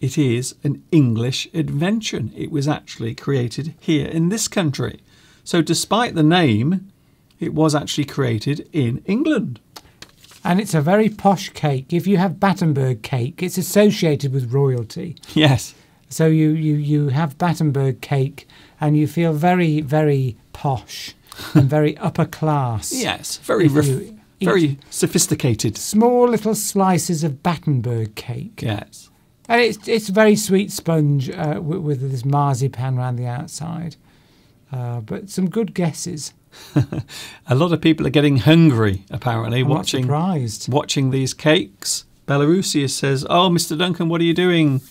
It is an English invention. It was actually created here in this country. So despite the name, it was actually created in England. And it's a very posh cake. If you have Battenberg cake, it's associated with royalty. Yes. So you have Battenberg cake and you feel very, very posh and very upper class. Yes, very sophisticated. Small little slices of Battenberg cake. Yes. And it's very sweet sponge with this marzipan around the outside. But some good guesses. A lot of people are getting hungry, apparently, watching these cakes. Belarusius says, "Oh, Mr. Duncan, what are you doing?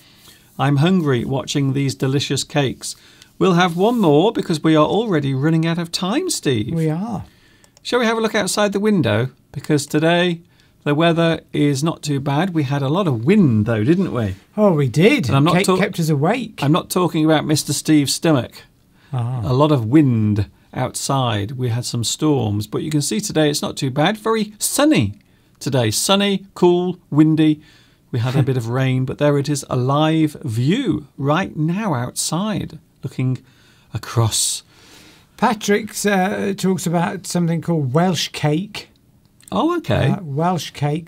I'm hungry watching these delicious cakes." We'll have one more because we are already running out of time, Steve. We are. Shall we have a look outside the window? Because today... the weather is not too bad. We had a lot of wind, though, didn't we? Oh, we did. And Kate kept us awake. I'm not talking about Mr. Steve's stomach. Ah. A lot of wind outside. We had some storms. But you can see today it's not too bad. Very sunny today. Sunny, cool, windy. We had a bit of rain. But there it is, a live view right now outside, looking across. Patrick talks about something called Welsh cake. Oh, okay. Welsh cake,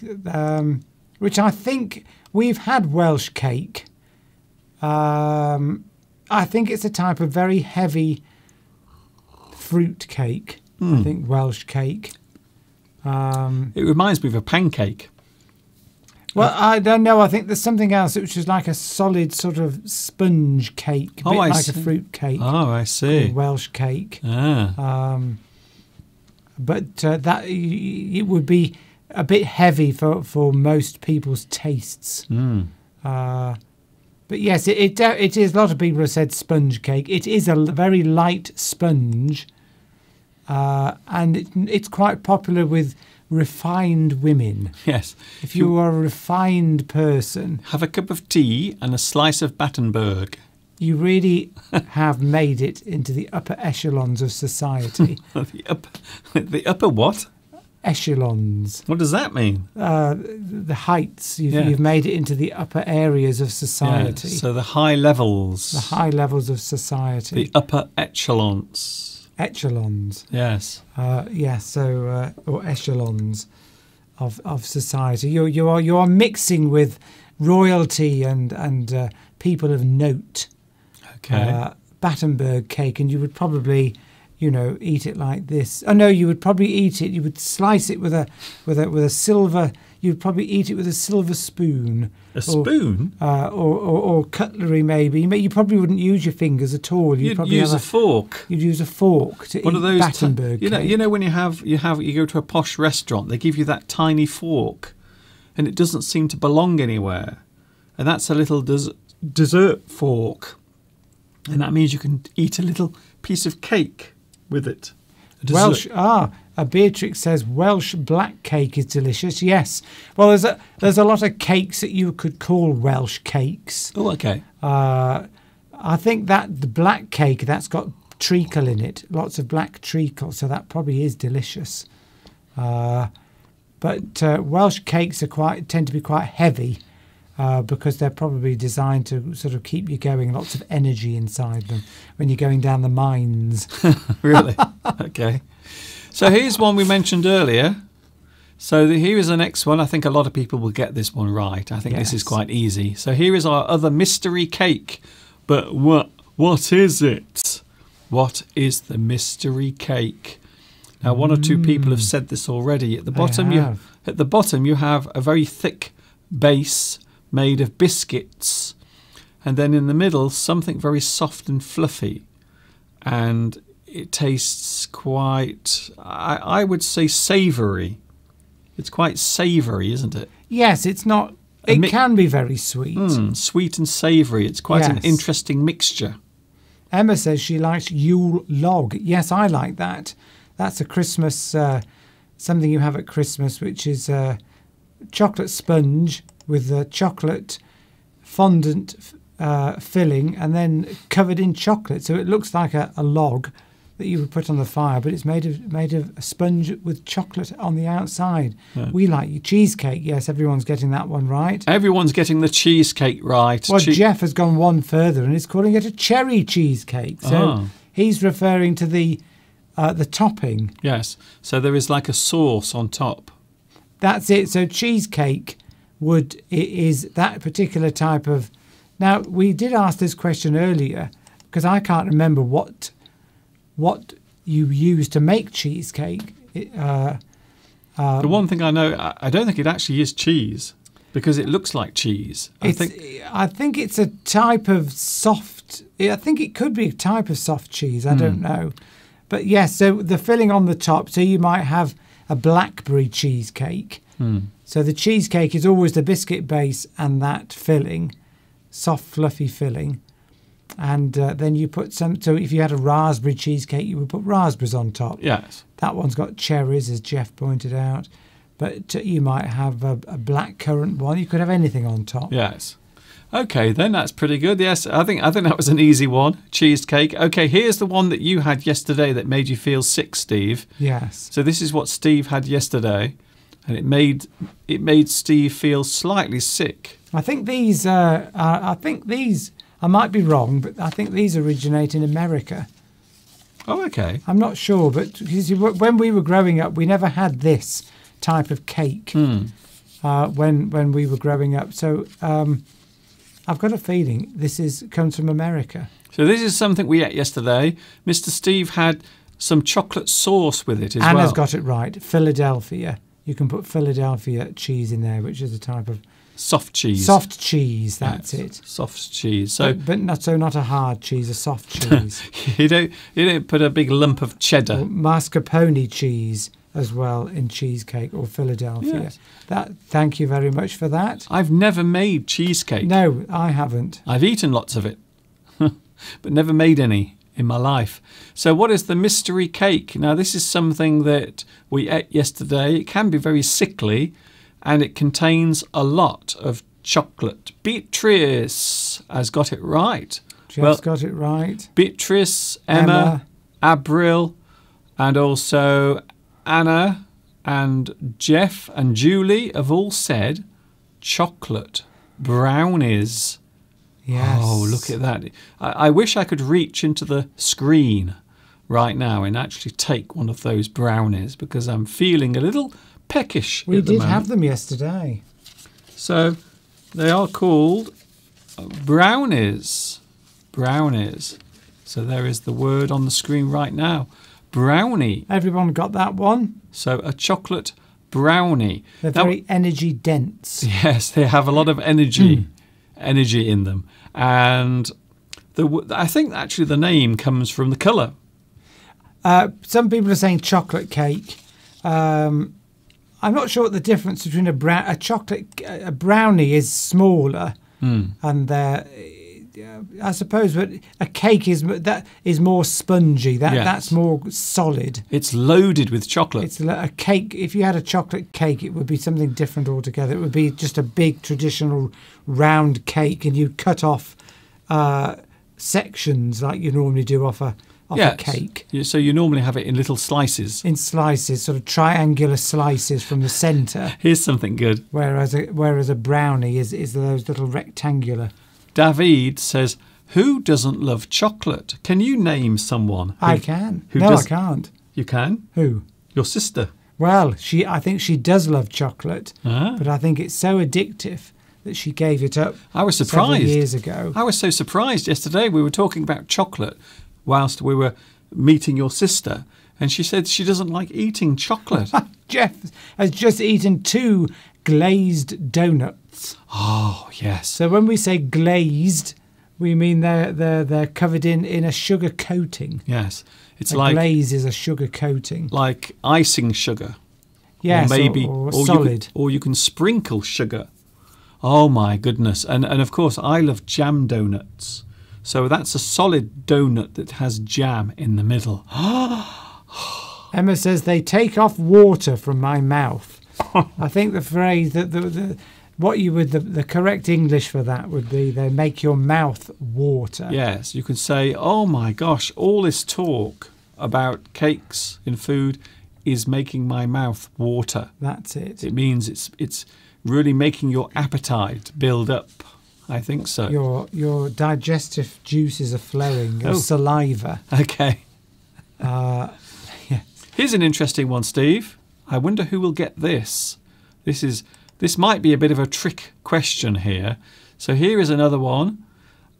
which I think we've had Welsh cake. I think it's a type of very heavy fruit cake. I think Welsh cake. It reminds me of a pancake. Well, I don't know. I think there's something else which is like a solid sort of sponge cake, a bit like a fruit cake. Oh, I see. Welsh cake. Ah. But that it would be a bit heavy for most people's tastes. Mm. But yes, it is. A lot of people have said sponge cake. It is a very light sponge, and it's quite popular with refined women. Yes. If you are a refined person, have a cup of tea and a slice of Battenberg. You really have made it into the upper echelons of society. the upper what? Echelons. What does that mean? The heights. You've made it into the upper areas of society. Yeah, so the high levels. The high levels of society. The upper echelons. Echelons. Yes. Yes. So or echelons of society. You are mixing with royalty and people of note. Okay. Battenberg cake, and you would probably, you know, eat it like this. Oh no, you would probably eat it. You would slice it with a silver. You'd probably eat it with a silver spoon. A spoon? Or cutlery maybe. You probably wouldn't use your fingers at all. You'd probably use a fork. You'd use a fork to eat Battenberg cake. You know when you go to a posh restaurant, they give you that tiny fork, and it doesn't seem to belong anywhere, and that's a little dessert fork, and that means you can eat a little piece of cake with it. Beatrix says Welsh black cake is delicious. Yes, well, there's a lot of cakes that you could call Welsh cakes. Oh, okay. I think that the black cake that's got treacle in it, lots of black treacle, so that probably is delicious. But Welsh cakes tend to be quite heavy because they're probably designed to sort of keep you going. Lots of energy inside them when you're going down the mines. Really? Okay. So here's one we mentioned earlier. So here is the next one. I think a lot of people will get this one right. I think this is quite easy. So here is our other mystery cake. But what is it? What is the mystery cake? Now, one or two people have said this already. At the bottom, you have a very thick base made of biscuits, and then in the middle, something very soft and fluffy, and it tastes quite, I would say, savoury. It's quite savoury, isn't it? Yes, it's not. It can be very sweet. Sweet and savoury. It's quite an interesting mixture. Emma says she likes Yule log. Yes, I like that. That's a Christmas, something you have at Christmas, which is a chocolate sponge with a chocolate fondant filling and then covered in chocolate. So it looks like a log that you would put on the fire, but it's made of a sponge with chocolate on the outside. Yeah. We like your cheesecake. Yes, everyone's getting that one right. Everyone's getting the cheesecake right. Well, Jeff has gone one further and is calling it a cherry cheesecake. So he's referring to the topping. Yes. So there is like a sauce on top. That's it. So cheesecake is that particular type of. Now, we did ask this question earlier because I can't remember what you use to make cheesecake. The one thing I know, I don't think it actually is cheese because it looks like cheese. I think it's a type of soft. I think it could be a type of soft cheese. I don't know. But yes, so the filling on the top, so you might have a blackberry cheesecake. So the cheesecake is always the biscuit base and that filling, soft, fluffy filling. And then you put some, so if you had a raspberry cheesecake, you would put raspberries on top. Yes. That one's got cherries, as Jeff pointed out. But you might have a blackcurrant one. You could have anything on top. Yes. Okay, then that's pretty good. Yes, I think that was an easy one, cheesecake. Okay, here's the one that you had yesterday that made you feel sick, Steve. Yes. So this is what Steve had yesterday, and it made Steve feel slightly sick. I think these I might be wrong, but I think these originate in America. Oh, okay. I'm not sure, but when we were growing up, we never had this type of cake when we were growing up. So I've got a feeling this comes from America. So this is something we ate yesterday. Mr. Steve had some chocolate sauce with it as well. Anna's got it right. Philadelphia. You can put Philadelphia cheese in there, which is a type of soft cheese. Soft cheese, that's it. Soft cheese. So, but not a hard cheese, a soft cheese. you don't put a big lump of cheddar. Or mascarpone cheese as well in cheesecake or Philadelphia. Yes. Thank you very much for that. I've never made cheesecake. No, I haven't. I've eaten lots of it, but never made any in my life. So what is the mystery cake? Now, this is something that we ate yesterday. It can be very sickly, and it contains a lot of chocolate. Beatrice has got it right. Got it right. Beatrice, Emma, Abril, and also Anna and Jeff and Julie have all said chocolate brownies. Yes. Oh, look at that. I wish I could reach into the screen right now and actually take one of those brownies, because I'm feeling a little peckish. We did have them yesterday. So they are called brownies. Brownies. So there is the word on the screen right now. Brownie. Everyone got that one? So a chocolate brownie. They're very energy dense. Yes, they have a lot of energy in them. And I think actually the name comes from the colour. Some people are saying chocolate cake. I'm not sure what the difference between a brownie is smaller, and I suppose, but a cake is more spongy. That's more solid. It's loaded with chocolate. It's a cake. If you had a chocolate cake, it would be something different altogether. It would be just a big traditional round cake, and you cut off sections like you normally do off a cake. So you normally have it in little slices. In slices, sort of triangular slices from the centre. Here's something good. Whereas a brownie is those little rectangular. David says, "Who doesn't love chocolate? Can you name someone?" I can. No, I can't. You can. Who? Your sister. Well, I think she does love chocolate, but I think it's so addictive that she gave it up. I was surprised. 7 years ago. I was so surprised yesterday. We were talking about chocolate whilst we were meeting your sister, and she said she doesn't like eating chocolate. Jeff has just eaten 2 glazed donuts. Oh, yes. So when we say glazed, we mean they're covered in a sugar coating. Yes. It's like glaze is a sugar coating. Like icing sugar. Yes, or maybe or solid. You can sprinkle sugar. Oh, my goodness. And of course, I love jam donuts. So that's a solid donut that has jam in the middle. Emma says, they take off water from my mouth. I think the phrase that the correct English for that would be, they make your mouth water. Yes, you can say, oh my gosh, all this talk about cakes in food is making my mouth water. That's it. It means it's really making your appetite build up. I think so. Your digestive juices are flowing. Your saliva. Okay. Yes. Here's an interesting one, Steve. I wonder who will get this. This might be a bit of a trick question here. So here is another one,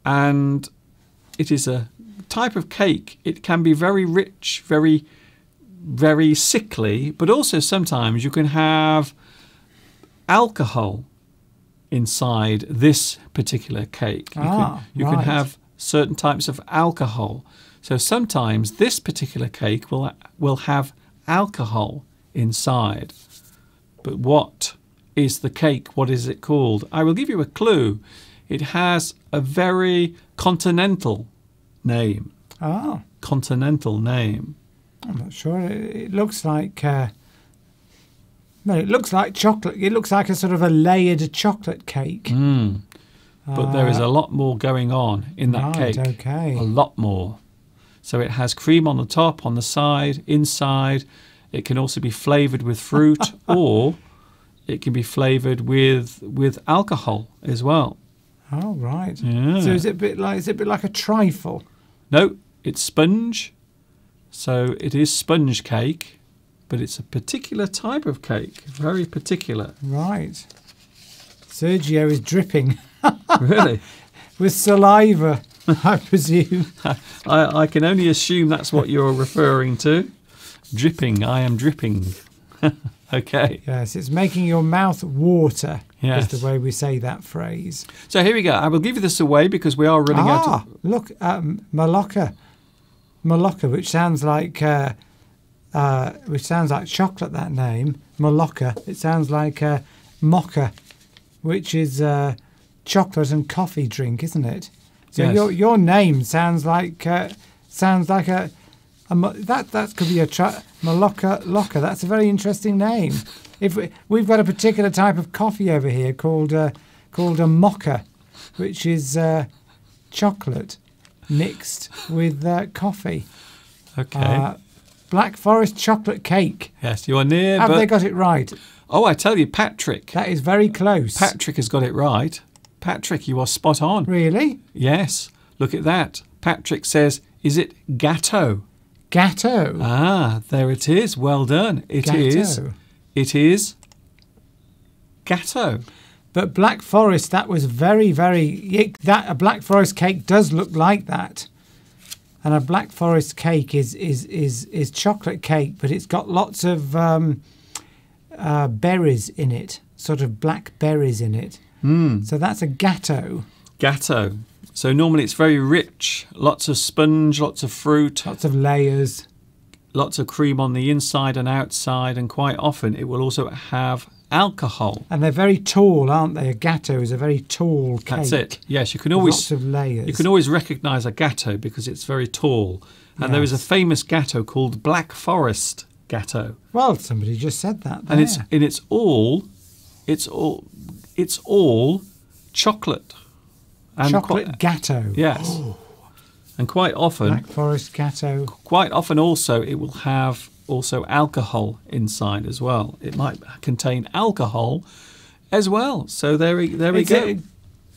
and it is a type of cake. It can be very rich, very, very sickly, but also sometimes you can have alcohol inside this particular cake. You can have certain types of alcohol. So sometimes this particular cake will have alcohol inside. But what is the cake? What is it called? I will give you a clue. It has a very continental name. Ah. Continental name. I'm not sure. It looks like... no, it looks like chocolate. It looks like a sort of a layered chocolate cake. Mm. But there is a lot more going on in that cake. Okay. A lot more. So it has cream on the top, on the side, inside. It can also be flavoured with fruit, or it can be flavoured with alcohol as well. Oh, right. Yeah. So is it a bit like a trifle? No, it's sponge. So it is sponge cake. But it's a particular type of cake, very particular. Right. Sergio is dripping. Really? With saliva. I presume. I can only assume that's what you're referring to. Dripping. I am dripping. Okay. Yes, it's making your mouth water. Yes. Is the way we say that phrase. So here we go. I will give this away because we are running out of... Look, Malacca. Malacca, which sounds like chocolate, that name. Malacca. It sounds like mocha, which is chocolate and coffee drink, isn't it? So yes. your name sounds like a that could be a Malacca Locker. That's a very interesting name. If we've got a particular type of coffee over here called a mocha, which is chocolate mixed with coffee. Okay. Black Forest chocolate cake. Yes, you are near. Have they got it right? Oh, I tell you, Patrick. That is very close. Patrick has got it right. Patrick, you are spot on. Really? Yes. Look at that. Patrick says, is it gatto? Gatto. Ah, there it is. Well done. It gatto. Is. It is gatto. But Black Forest, that was very, very... a Black Forest cake does look like that. And a Black Forest cake is chocolate cake, but it's got lots of berries in it, sort of black berries in it. Mm. So that's a gatto. Gatto. So normally it's very rich, lots of sponge, lots of fruit. Lots of layers. Lots of cream on the inside and outside, and quite often it will also have alcohol. And they're very tall, aren't they? A gatto is a very tall cake. That's it. Yes, you can always... Lots of layers. You can always recognise a gatto because it's very tall. And yes. There is a famous gatto called Black Forest gatto. Well, somebody just said that there. And it's all chocolate. And chocolate gatto. Yes. Oh. And quite often... Black Forest gatto. Quite often also it will have also alcohol inside as well. It might contain alcohol as well. So there we go.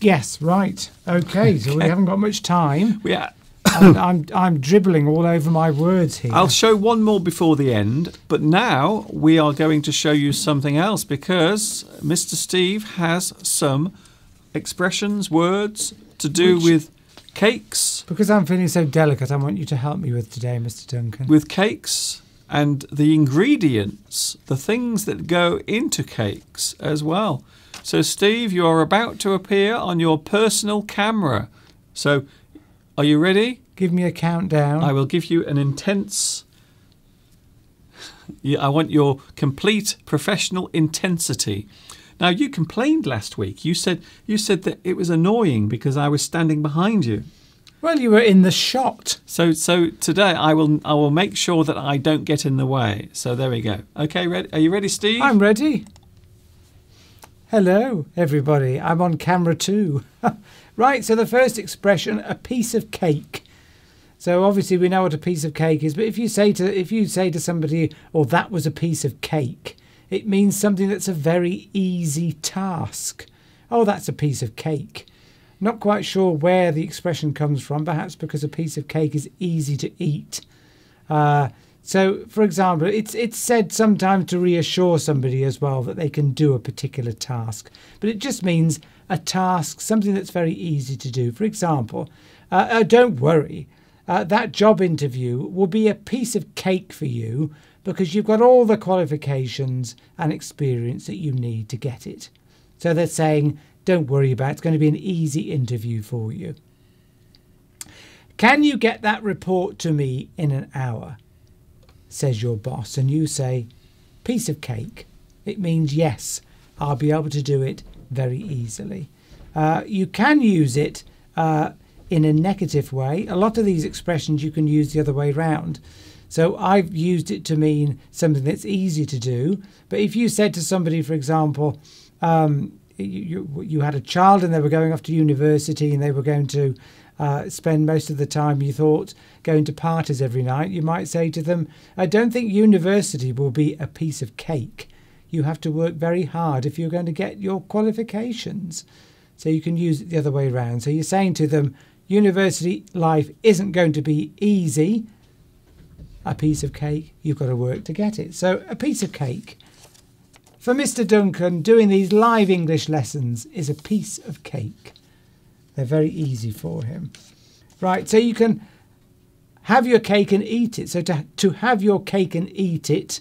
Yes, right. Okay, so we haven't got much time. Yeah. I'm dribbling all over my words here. I'll show one more before the end, but now we are going to show you something else because Mr. Steve has some expressions, words to do with cakes. Because I'm feeling so delicate, I want you to help me with today, Mr. Duncan. With cakes and the ingredients, the things that go into cakes as well. So, Steve, you are about to appear on your personal camera. So... Are you ready? Give me a countdown. I will give you an intense... I want your complete professional intensity. Now, you complained last week. You said that it was annoying because I was standing behind you. Well, you were in the shot. So today I will make sure that I don't get in the way. So there we go. Okay, are you ready, Steve? I'm ready. Hello, everybody. I'm on camera too. Right, so the first expression, a piece of cake. So obviously we know what a piece of cake is, but if you say to somebody, "Oh, that was a piece of cake," it means something that's a very easy task. Oh, that's a piece of cake. Not quite sure where the expression comes from, perhaps because a piece of cake is easy to eat. So, for example, it's said sometimes to reassure somebody as well that they can do a particular task. But it just means a task, something that's very easy to do. For example, don't worry, that job interview will be a piece of cake for you because you've got all the qualifications and experience that you need to get it. So they're saying, don't worry about it, it's going to be an easy interview for you. Can you get that report to me in an hour? Says your boss, and you say, piece of cake. It means, yes, I'll be able to do it very easily. You can use it in a negative way. A lot of these expressions you can use the other way round. So I've used it to mean something that's easy to do. But if you said to somebody, for example, you had a child and they were going off to university and they were going to spend most of the time you thought going to parties every night, you might say to them, I don't think university will be a piece of cake. You have to work very hard if you're going to get your qualifications. So you can use it the other way around. So you're saying to them, university life isn't going to be easy. A piece of cake, you've got to work to get it. So a piece of cake. For Mr. Duncan, doing these live English lessons is a piece of cake. They're very easy for him. right? So you can have your cake and eat it. So to have your cake and eat it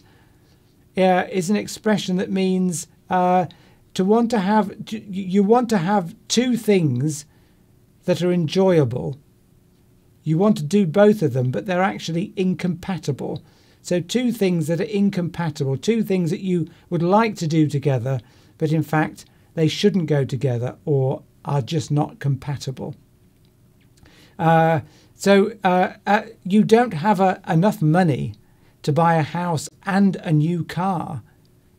is an expression that means you want to have two things that are enjoyable. You want to do both of them, but they're actually incompatible. So two things that are incompatible, two things that you would like to do together, but in fact they shouldn't go together or are just not compatible. You don't have enough money to buy a house and a new car.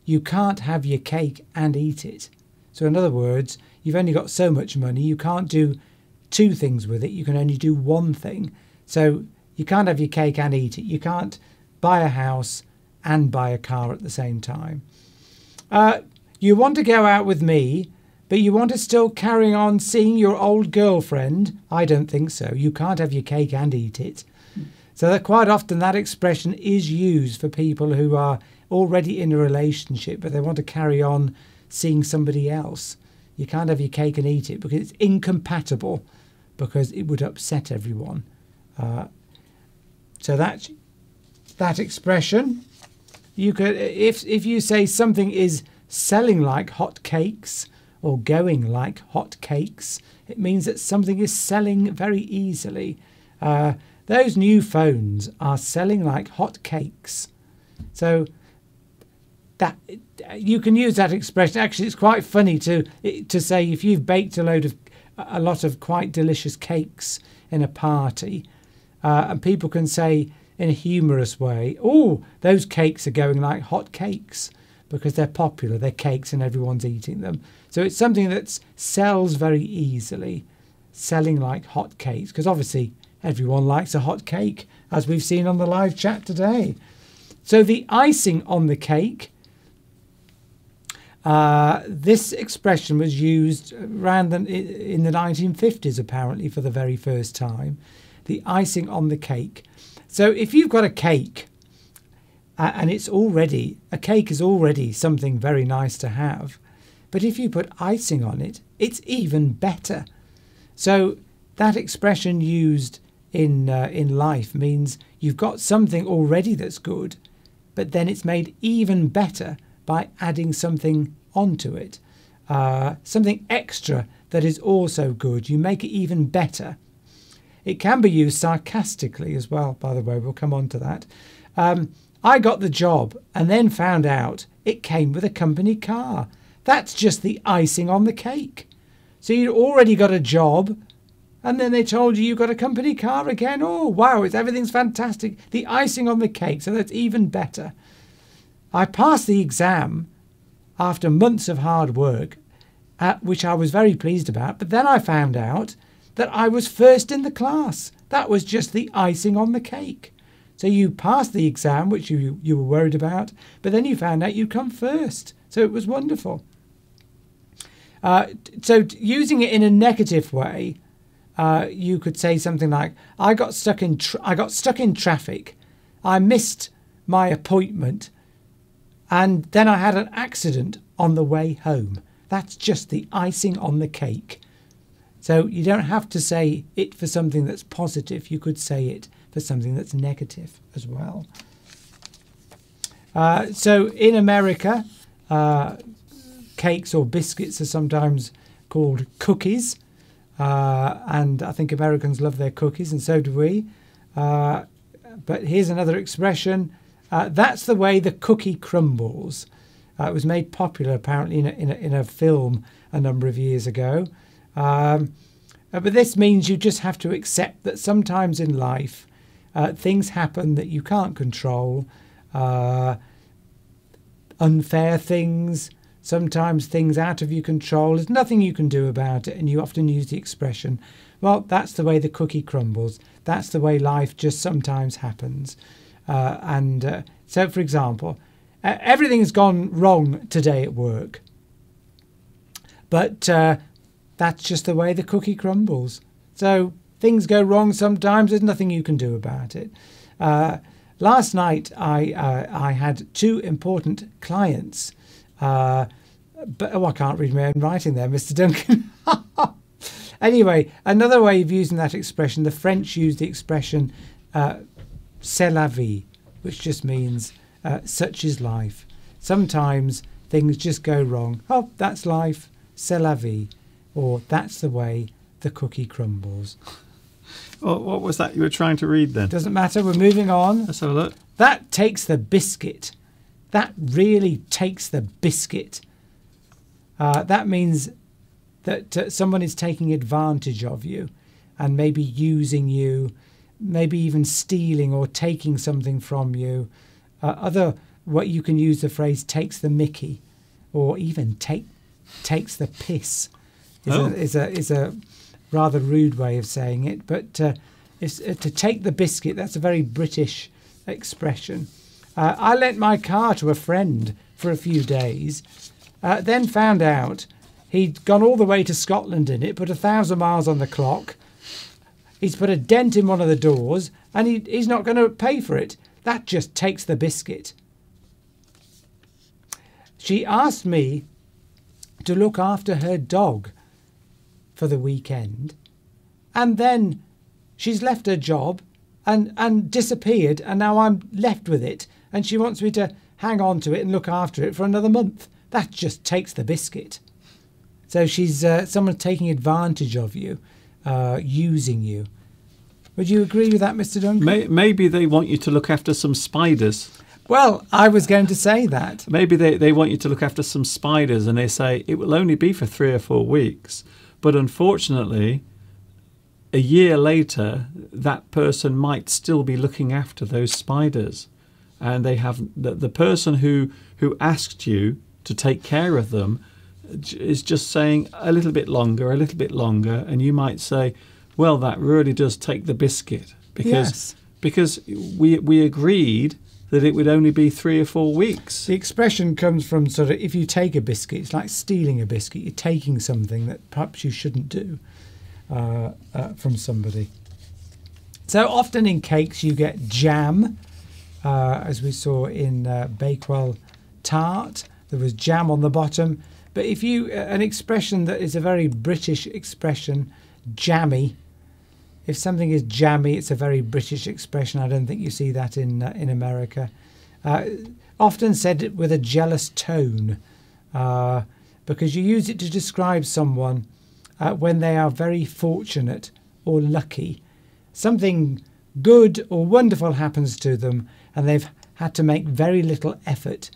You can't have your cake and eat it. So in other words, you've only got so much money, you can't do two things with it, you can only do one thing. So you can't have your cake and eat it. You can't buy a house and buy a car at the same time. You want to go out with me, but you want to still carry on seeing your old girlfriend? I don't think so. You can't have your cake and eat it. So that quite often that expression is used for people who are already in a relationship, but they want to carry on seeing somebody else. You can't have your cake and eat it because it's incompatible, because it would upset everyone. So that's that expression. You could, if you say something is selling like hot cakes or going like hot cakes, it means that something is selling very easily. Those new phones are selling like hot cakes. So that you can use that expression. Actually, it's quite funny to say if you've baked a lot of quite delicious cakes in a party, and people can say in a humorous way, "Oh, those cakes are going like hot cakes," because they're popular, they're cakes and everyone's eating them. So it's something that sells very easily, selling like hot cakes, because obviously everyone likes a hot cake, as we've seen on the live chat today. So the icing on the cake, this expression was used around in the 1950s, apparently, for the very first time. The icing on the cake. So if you've got a cake and a cake is already something very nice to have, but if you put icing on it, it's even better. So that expression used in life means you've got something already that's good, but then it's made even better by adding something onto it, something extra that is also good. You make it even better. It can be used sarcastically as well, by the way. We'll come on to that. I got the job and then found out it came with a company car. That's just the icing on the cake. So you'd already got a job and then they told you you got a company car again. Oh, wow, everything's fantastic. The icing on the cake, so that's even better. I passed the exam after months of hard work, which I was very pleased about, but then I found out that I was first in the class. That was just the icing on the cake. So you passed the exam, which you were worried about, but then you found out you'd come first. So it was wonderful. So using it in a negative way, you could say something like, I got stuck in traffic. I missed my appointment. And then I had an accident on the way home. That's just the icing on the cake. So you don't have to say it for something that's positive. You could say it for something that's negative as well. So in America, cakes or biscuits are sometimes called cookies. And I think Americans love their cookies, and so do we. But here's another expression. That's the way the cookie crumbles. It was made popular apparently in a film a number of years ago. But this means you just have to accept that sometimes in life things happen that you can't control. Unfair things, sometimes things out of your control. There's nothing you can do about it, and you often use the expression, well, that's the way the cookie crumbles. That's the way life just sometimes happens. So, for example, everything's gone wrong today at work, but that's just the way the cookie crumbles. So things go wrong sometimes. There's nothing you can do about it. Last night I had two important clients, but I can't read my own writing there, Mr. Duncan. Anyway, another way of using that expression, the French used the expression c'est la vie, which just means such is life. Sometimes things just go wrong. Oh, that's life, c'est la vie, or that's the way the cookie crumbles. Well, what was that you were trying to read then? Doesn't matter, we're moving on. Let's have a look. That takes the biscuit. That really takes the biscuit. That means that someone is taking advantage of you and maybe using you, maybe even stealing or taking something from you. What you can use the phrase takes the mickey, or even takes the piss is a rather rude way of saying it, but to take the biscuit, that's a very British expression. I lent my car to a friend for a few days, then found out he'd gone all the way to Scotland in it, put 1,000 miles on the clock, he's put a dent in one of the doors, and he's not going to pay for it. That just takes the biscuit. She asked me to look after her dog for the weekend, and then she's left her job and disappeared, and now I'm left with it, and she wants me to hang on to it and look after it for another month. That just takes the biscuit. So she's someone taking advantage of you, using you. Would you agree with that, Mr. Duncan? Maybe they want you to look after some spiders. Well, I was going to say that. Maybe they want you to look after some spiders, and they say it will only be for 3 or 4 weeks. But unfortunately, a year later, that person might still be looking after those spiders. And they have the person who asked you to take care of them is just saying a little bit longer. And you might say, well, that really does take the biscuit. Because we agreed that it would only be 3 or 4 weeks. The expression comes from sort of, if you take a biscuit, it's like stealing a biscuit. You're taking something that perhaps you shouldn't do from somebody. So often in cakes you get jam, as we saw in Bakewell tart. There was jam on the bottom. But if you, an expression that is a very British expression, jammy. If something is jammy, it's a very British expression. I don't think you see that in America. Often said with a jealous tone, because you use it to describe someone when they are very fortunate or lucky. Something good or wonderful happens to them, and they've had to make very little effort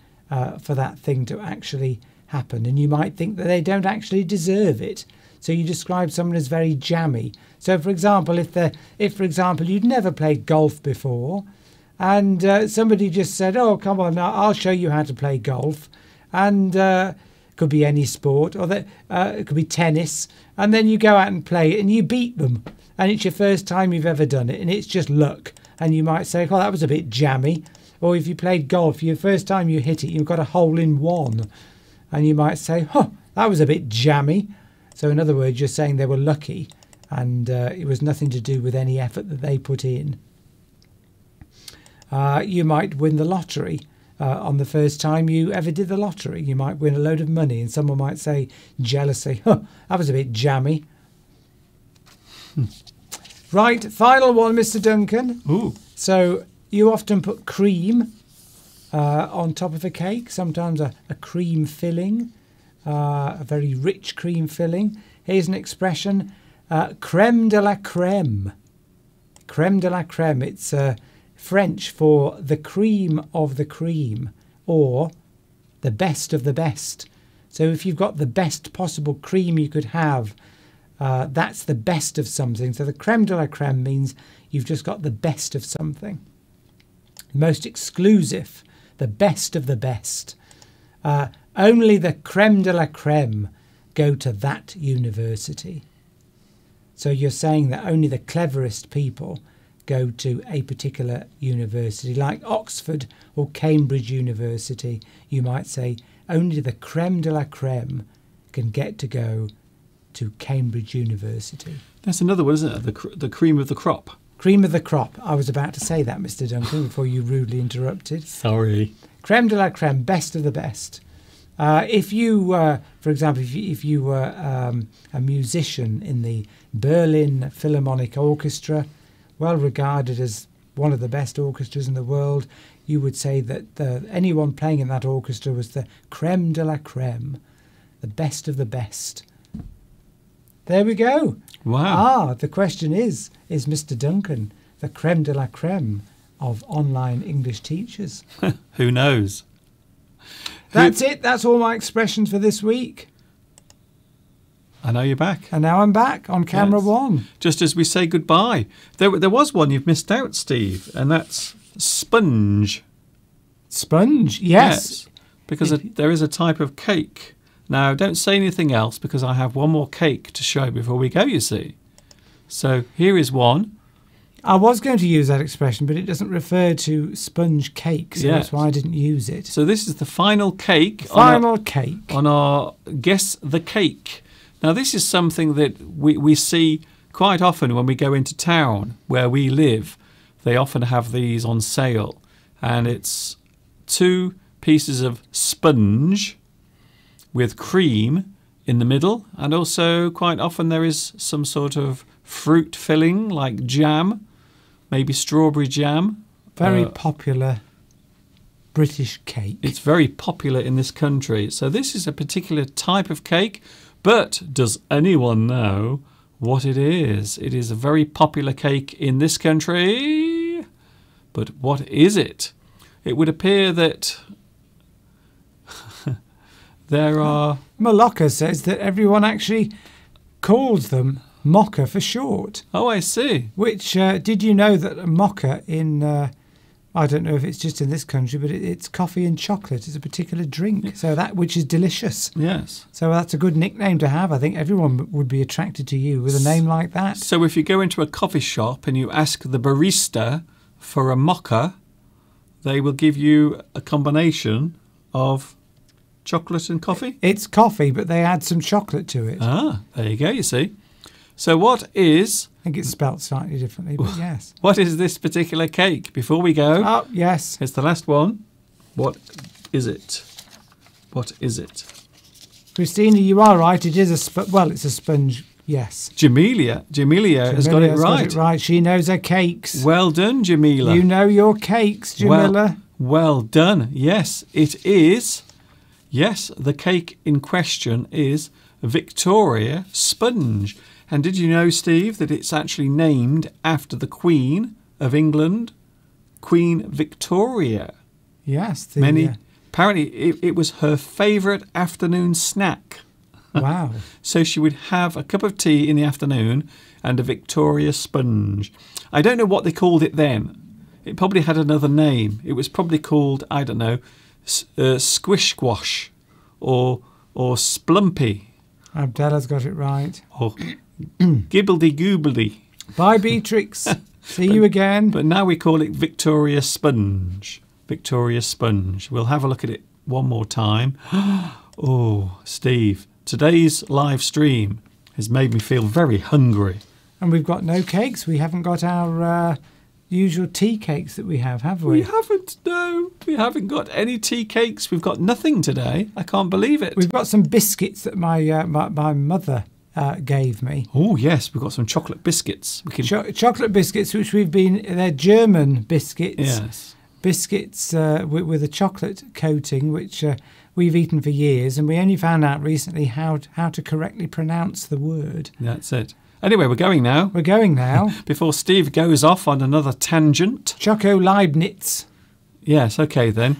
for that thing to actually happen. And you might think that they don't actually deserve it. So you describe someone as very jammy. So, for example, if, for example, you'd never played golf before, and somebody just said, "Oh, come on, I'll show you how to play golf," and it could be any sport, or it could be tennis, and then you go out and play it, and you beat them, and it's your first time you've ever done it, and it's just luck. And you might say, "Oh, that was a bit jammy." Or if you played golf, your first time you hit it, you've got a hole in one, and you might say, "Oh, that was a bit jammy." So in other words, you're saying they were lucky and it was nothing to do with any effort that they put in. You might win the lottery on the first time you ever did the lottery. You might win a load of money, and someone might say jealousy. Huh, that was a bit jammy. Right, final one, Mr. Duncan. Ooh. So you often put cream on top of a cake, sometimes a cream filling. A very rich cream filling. Here's an expression, crème de la crème. Crème de la crème. It's French for the cream of the cream, or the best of the best. So if you've got the best possible cream you could have, that's the best of something. So the crème de la crème means you've just got the best of something. Most exclusive, the best of the best. Only the crème de la crème go to that university. So you're saying that only the cleverest people go to a particular university, like Oxford or Cambridge University. You might say only the crème de la crème can get to go to Cambridge University. That's another one, isn't it? The cream of the crop. Cream of the crop. I was about to say that, Mr. Duncan, before you rudely interrupted. Sorry. Crème de la crème, best of the best. If you, for example, if you were a musician in the Berlin Philharmonic Orchestra, well regarded as one of the best orchestras in the world, you would say that anyone playing in that orchestra was the creme de la creme, the best of the best. There we go. Wow. Ah, the question is Mr. Duncan the creme de la creme of online English teachers? Who knows? That's it. That's all my expressions for this week. And now you're back. And now I'm back on camera one. Just as we say goodbye. There was one you've missed out, Steve, and that's sponge. Sponge, yes. Because there is a type of cake. Now, don't say anything else because I have one more cake to show before we go, you see. So here is one. I was going to use that expression, but it doesn't refer to sponge cake, so that's why I didn't use it. So this is the final cake. On our Guess the Cake. Now, this is something that we see quite often when we go into town where we live. They often have these on sale, and it's 2 pieces of sponge with cream in the middle, and also quite often there is some sort of fruit filling like jam. Maybe strawberry jam. Very popular British cake. It's very popular in this country. So this is a particular type of cake. But does anyone know what it is? It is a very popular cake in this country. But what is it? It would appear that there are... Malacca says that everyone actually calls them mocha for short. Oh, I see. Which, did you know that mocha in, I don't know if it's just in this country, but it's coffee and chocolate. It's a particular drink, so that which is delicious. Yes. So that's a good nickname to have. I think everyone would be attracted to you with a name like that. So if you go into a coffee shop and you ask the barista for a mocha, they will give you a combination of chocolate and coffee? It's coffee, but they add some chocolate to it. Ah, there you go, you see. So what is... I think it's spelt slightly differently, but yes. What is this particular cake? Before we go... Oh, yes. It's the last one. What is it? What is it? Christina, you are right. It is a... it's a sponge, yes. Jamelia. Jamelia has got it right. Got it right. She knows her cakes. Well done, Jamelia. You know your cakes, Jamelia. Well done. Yes, it is. Yes, the cake in question is Victoria Sponge. And did you know, Steve, that it's actually named after the Queen of England, Queen Victoria? Yes. Apparently, it was her favourite afternoon snack. Wow. So she would have a cup of tea in the afternoon and a Victoria sponge. I don't know what they called it then. It probably had another name. It was probably called, I don't know, Squish Squash or Splumpy. Abdella's got it right. Oh. Gibbledy goobledy. Bye, Beatrix. See you again. But now we call it Victoria Sponge. Victoria Sponge. We'll have a look at it one more time. Oh, Steve, today's live stream has made me feel very hungry. And we've got no cakes. We haven't got our usual tea cakes that we have we? We haven't, no. We haven't got any tea cakes. We've got nothing today. I can't believe it. We've got some biscuits that my mother... gave me. Oh yes, we've got some chocolate biscuits. We can chocolate biscuits, which they're German biscuits. Yes, biscuits with a chocolate coating, which we've eaten for years, and we only found out recently how to correctly pronounce the word. That's it. Anyway, we're going now. We're going now. Before Steve goes off on another tangent. Choco Leibniz. Yes. Okay then.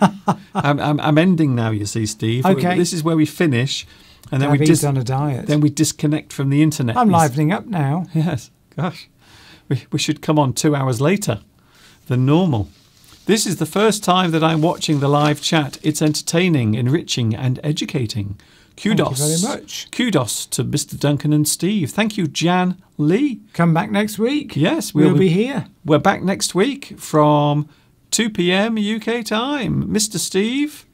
I'm ending now. You see, Steve. Okay. This is where we finish. And then on a diet. Then we disconnect from the internet. I'm livening up now. Yes, gosh. We should come on 2 hours later than normal. This is the first time that I'm watching the live chat. It's entertaining, enriching and educating. Kudos. Thank you very much. Kudos to Mr. Duncan and Steve. Thank you, Jan Lee. Come back next week. Yes, we'll be here. We're back next week from 2 p.m. UK time. Mr. Steve,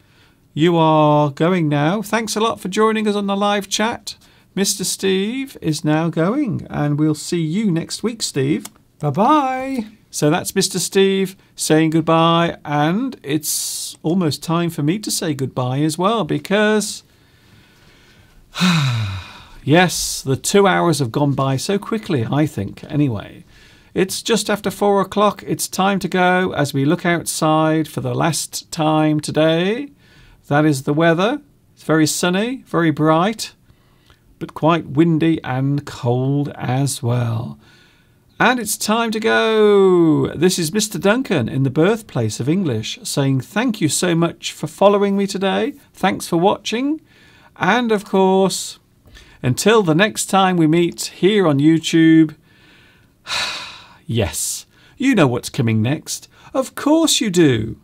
you are going now. Thanks a lot for joining us on the live chat. Mr. Steve is now going, and we'll see you next week, Steve. Bye-bye. So that's Mr. Steve saying goodbye, and it's almost time for me to say goodbye as well, because yes, the 2 hours have gone by so quickly, I think, anyway. It's just after 4 o'clock. It's time to go as we look outside for the last time today. That is the weather. It's very sunny, very bright, but quite windy and cold as well. And it's time to go. This is Mr. Duncan in the birthplace of English saying thank you so much for following me today. Thanks for watching. And of course, until the next time we meet here on YouTube. Yes, you know what's coming next. Of course you do.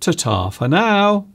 Ta-ta for now.